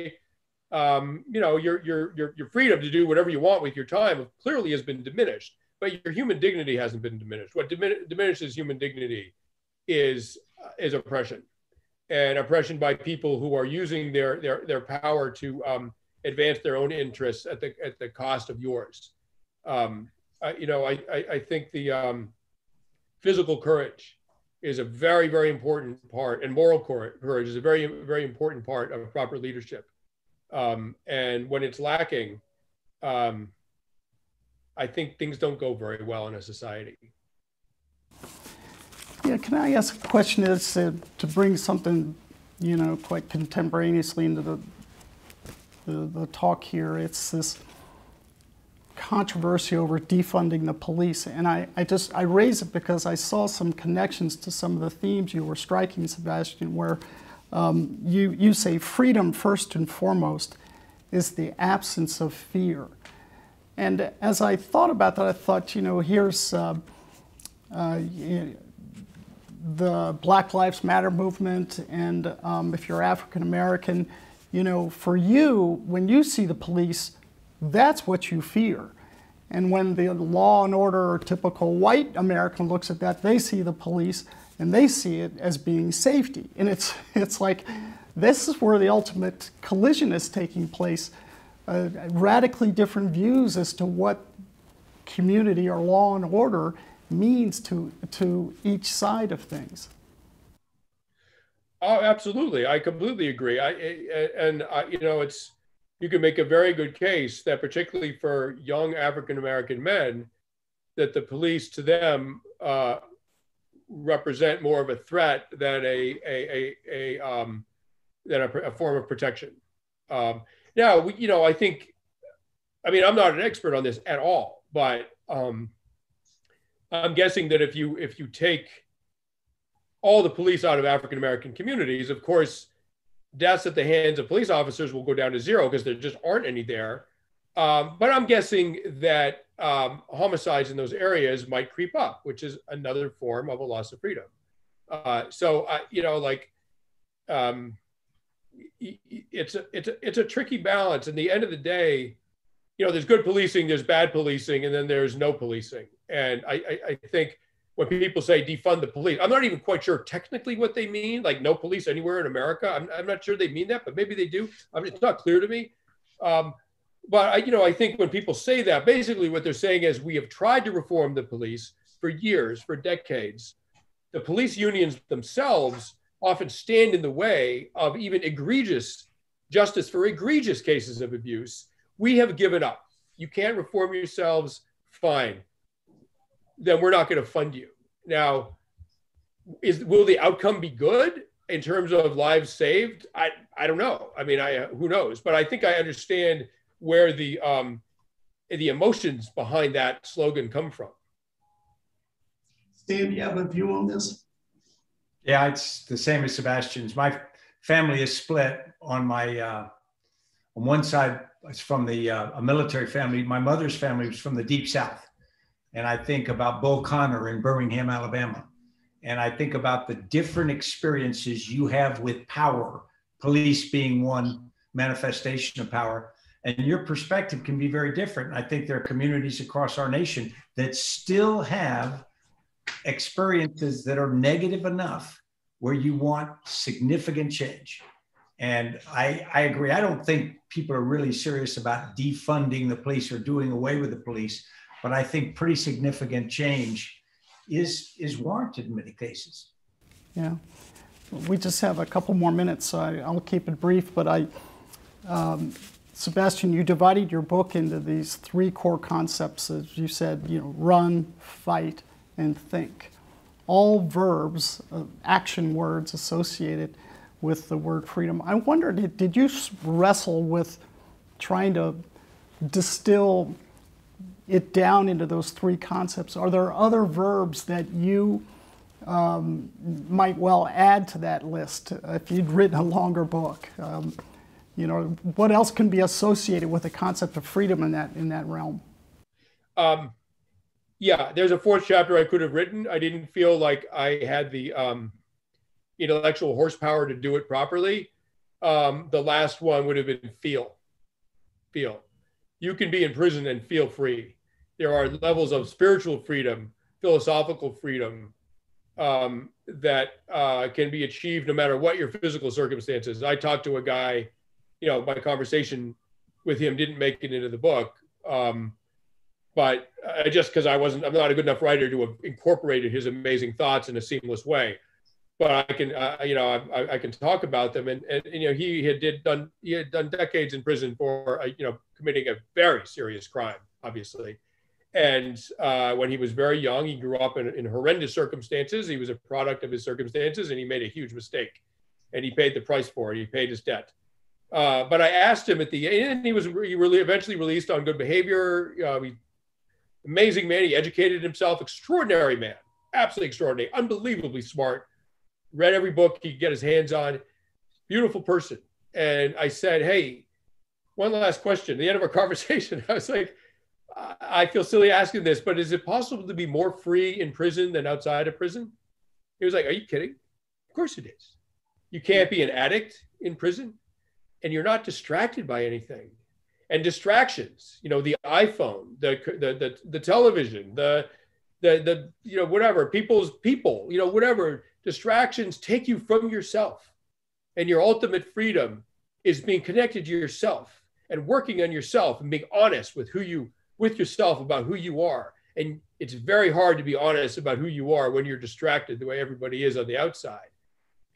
um, you know, your your your your freedom to do whatever you want with your time clearly has been diminished. But your human dignity hasn't been diminished. What dimin- diminishes human dignity is is oppression, and oppression by people who are using their their their power to um, advance their own interests at the at the cost of yours. Um, I, you know, I I, I think the um, physical courage is a very, very important part, and moral courage is a very, very important part of proper leadership. Um, and when it's lacking, um, I think things don't go very well in a society. Yeah, can I ask a question is, uh, to bring something, you know, quite contemporaneously into the, the, the talk here, it's this controversy over defunding the police, and I, I just I raise it because I saw some connections to some of the themes you were striking, Sebastian, where um, you you say freedom first and foremost is the absence of fear. And as I thought about that, I thought, you know, here's uh, uh, the Black Lives Matter movement, and um, if you're African American, you know, for you when you see the police, that's what you fear. And when the law and order or typical white American looks at that, they see the police and they see it as being safety. And it's, it's like, this is where the ultimate collision is taking place. Uh, radically different views as to what community or law and order means to, to each side of things. Oh, absolutely. I completely agree. I, I and I, you know, it's, you can make a very good case that particularly for young African-American men, that the police to them uh, represent more of a threat than a, a, a, a um, than a, a form of protection. Um, now, we, you know, I think, I mean, I'm not an expert on this at all, but um, I'm guessing that if you, if you take all the police out of African-American communities, of course, deaths at the hands of police officers will go down to zero because there just aren't any there. Um, but I'm guessing that um, homicides in those areas might creep up, which is another form of a loss of freedom. Uh, so, uh, you know, like um, it's, a, it's, a, it's a tricky balance. At the end of the day, you know, there's good policing, there's bad policing, and then there's no policing. And I, I, I think when people say defund the police, I'm not even quite sure technically what they mean, like no police anywhere in America. I'm, I'm not sure they mean that, but maybe they do. I mean, it's not clear to me. Um, but I, you know, I think when people say that, basically what they're saying is we have tried to reform the police for years, for decades. The police unions themselves often stand in the way of even egregious justice for egregious cases of abuse. We have given up. You can't reform yourselves, fine. Then we're not going to fund you. Now, is, will the outcome be good in terms of lives saved? I, I don't know. I mean, I, who knows? But I think I understand where the, um, the emotions behind that slogan come from. Steve, you have a view on this? Yeah, it's the same as Sebastian's. My family is split on my, uh, on one side, it's from the uh, a military family. My mother's family was from the Deep South. And I think about Bull Connor in Birmingham, Alabama. And I think about the different experiences you have with power, police being one manifestation of power. And your perspective can be very different. I think there are communities across our nation that still have experiences that are negative enough where you want significant change. And I, I agree. I don't think people are really serious about defunding the police or doing away with the police. But I think pretty significant change is, is warranted in many cases. Yeah, we just have a couple more minutes, so I, I'll keep it brief. But I, um, Sebastian, you divided your book into these three core concepts, as you said, you know, run, fight, and think. All verbs, uh, action words associated with the word freedom. I wondered, did you wrestle with trying to distill it down into those three concepts? Are there other verbs that you um, might well add to that list if you'd written a longer book? Um, you know, what else can be associated with the concept of freedom in that in that realm? Um, yeah, there's a fourth chapter I could have written. I didn't feel like I had the um, intellectual horsepower to do it properly. Um, the last one would have been feel, feel. You can be in prison and feel free. There are levels of spiritual freedom, philosophical freedom um, that uh, can be achieved no matter what your physical circumstances. I talked to a guy, you know, my conversation with him didn't make it into the book, um, but I, just because I wasn't, I'm not a good enough writer to have incorporated his amazing thoughts in a seamless way. But I can, uh, you know, I, I can talk about them. And, and, and you know, he had did done, he had done decades in prison for, uh, you know, committing a very serious crime, obviously. And uh, when he was very young, he grew up in, in horrendous circumstances. He was a product of his circumstances, and he made a huge mistake. And he paid the price for it. He paid his debt. Uh, but I asked him at the end, he was he really eventually released on good behavior. Uh, he, amazing man. He educated himself. Extraordinary man. Absolutely extraordinary. Unbelievably smart. Read every book he could get his hands on, beautiful person. And I said, hey, one last question. At the end of our conversation, I was like, I feel silly asking this, but is it possible to be more free in prison than outside of prison? He was like, are you kidding? Of course it is. You can't be an addict in prison, and you're not distracted by anything. And distractions, you know, the iPhone, the, the, the, the television, the, the, the, you know, whatever, people's people, you know, whatever. Distractions take you from yourself, and your ultimate freedom is being connected to yourself and working on yourself and being honest with who you, with yourself about who you are. And it's very hard to be honest about who you are when you're distracted the way everybody is on the outside.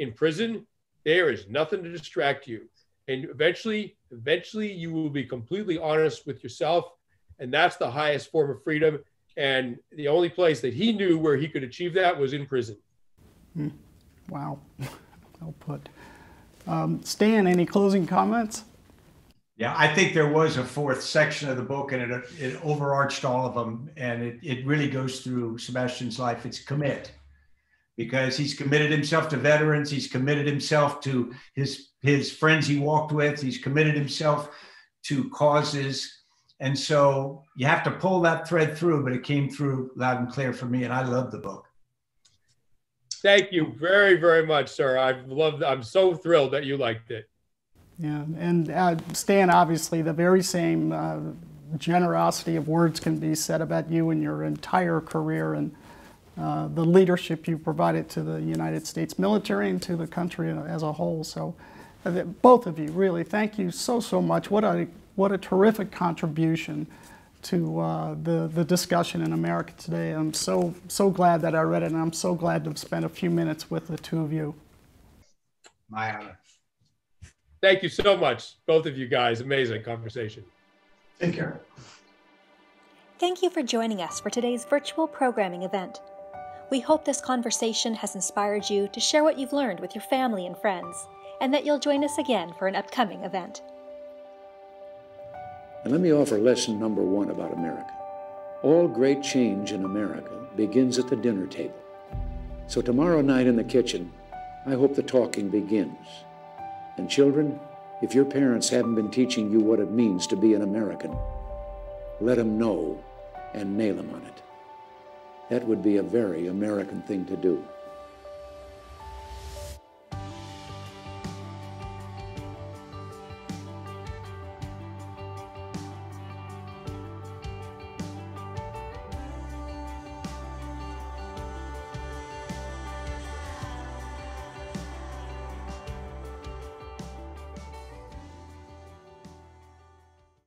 In prison, there is nothing to distract you. And eventually, eventually you will be completely honest with yourself. And that's the highest form of freedom. And the only place that he knew where he could achieve that was in prison. Hmm. Wow, well put. Um, Stan, any closing comments? Yeah, I think there was a fourth section of the book, and it, it overarched all of them. And it, it really goes through Sebastian's life. It's commit, because he's committed himself to veterans. He's committed himself to his, his friends he walked with. He's committed himself to causes. And so you have to pull that thread through, but it came through loud and clear for me. And I love the book. Thank you very, very much, sir. I've loved, I'm so thrilled that you liked it. Yeah, and uh, Stan, obviously, the very same uh, generosity of words can be said about you and your entire career, and uh, the leadership you provided to the United States military and to the country as a whole. So uh, both of you, really, thank you so, so much. What a, what a terrific contribution to uh, the, the discussion in America today. I'm so, so glad that I read it, and I'm so glad to have spent a few minutes with the two of you. My honor. Thank you so much, both of you guys. Amazing conversation. Take care. Thank you for joining us for today's virtual programming event. We hope this conversation has inspired you to share what you've learned with your family and friends, and that you'll join us again for an upcoming event. And let me offer lesson number one about America. All great change in America begins at the dinner table. So tomorrow night in the kitchen, I hope the talking begins. And children, if your parents haven't been teaching you what it means to be an American, let them know and nail them on it. That would be a very American thing to do.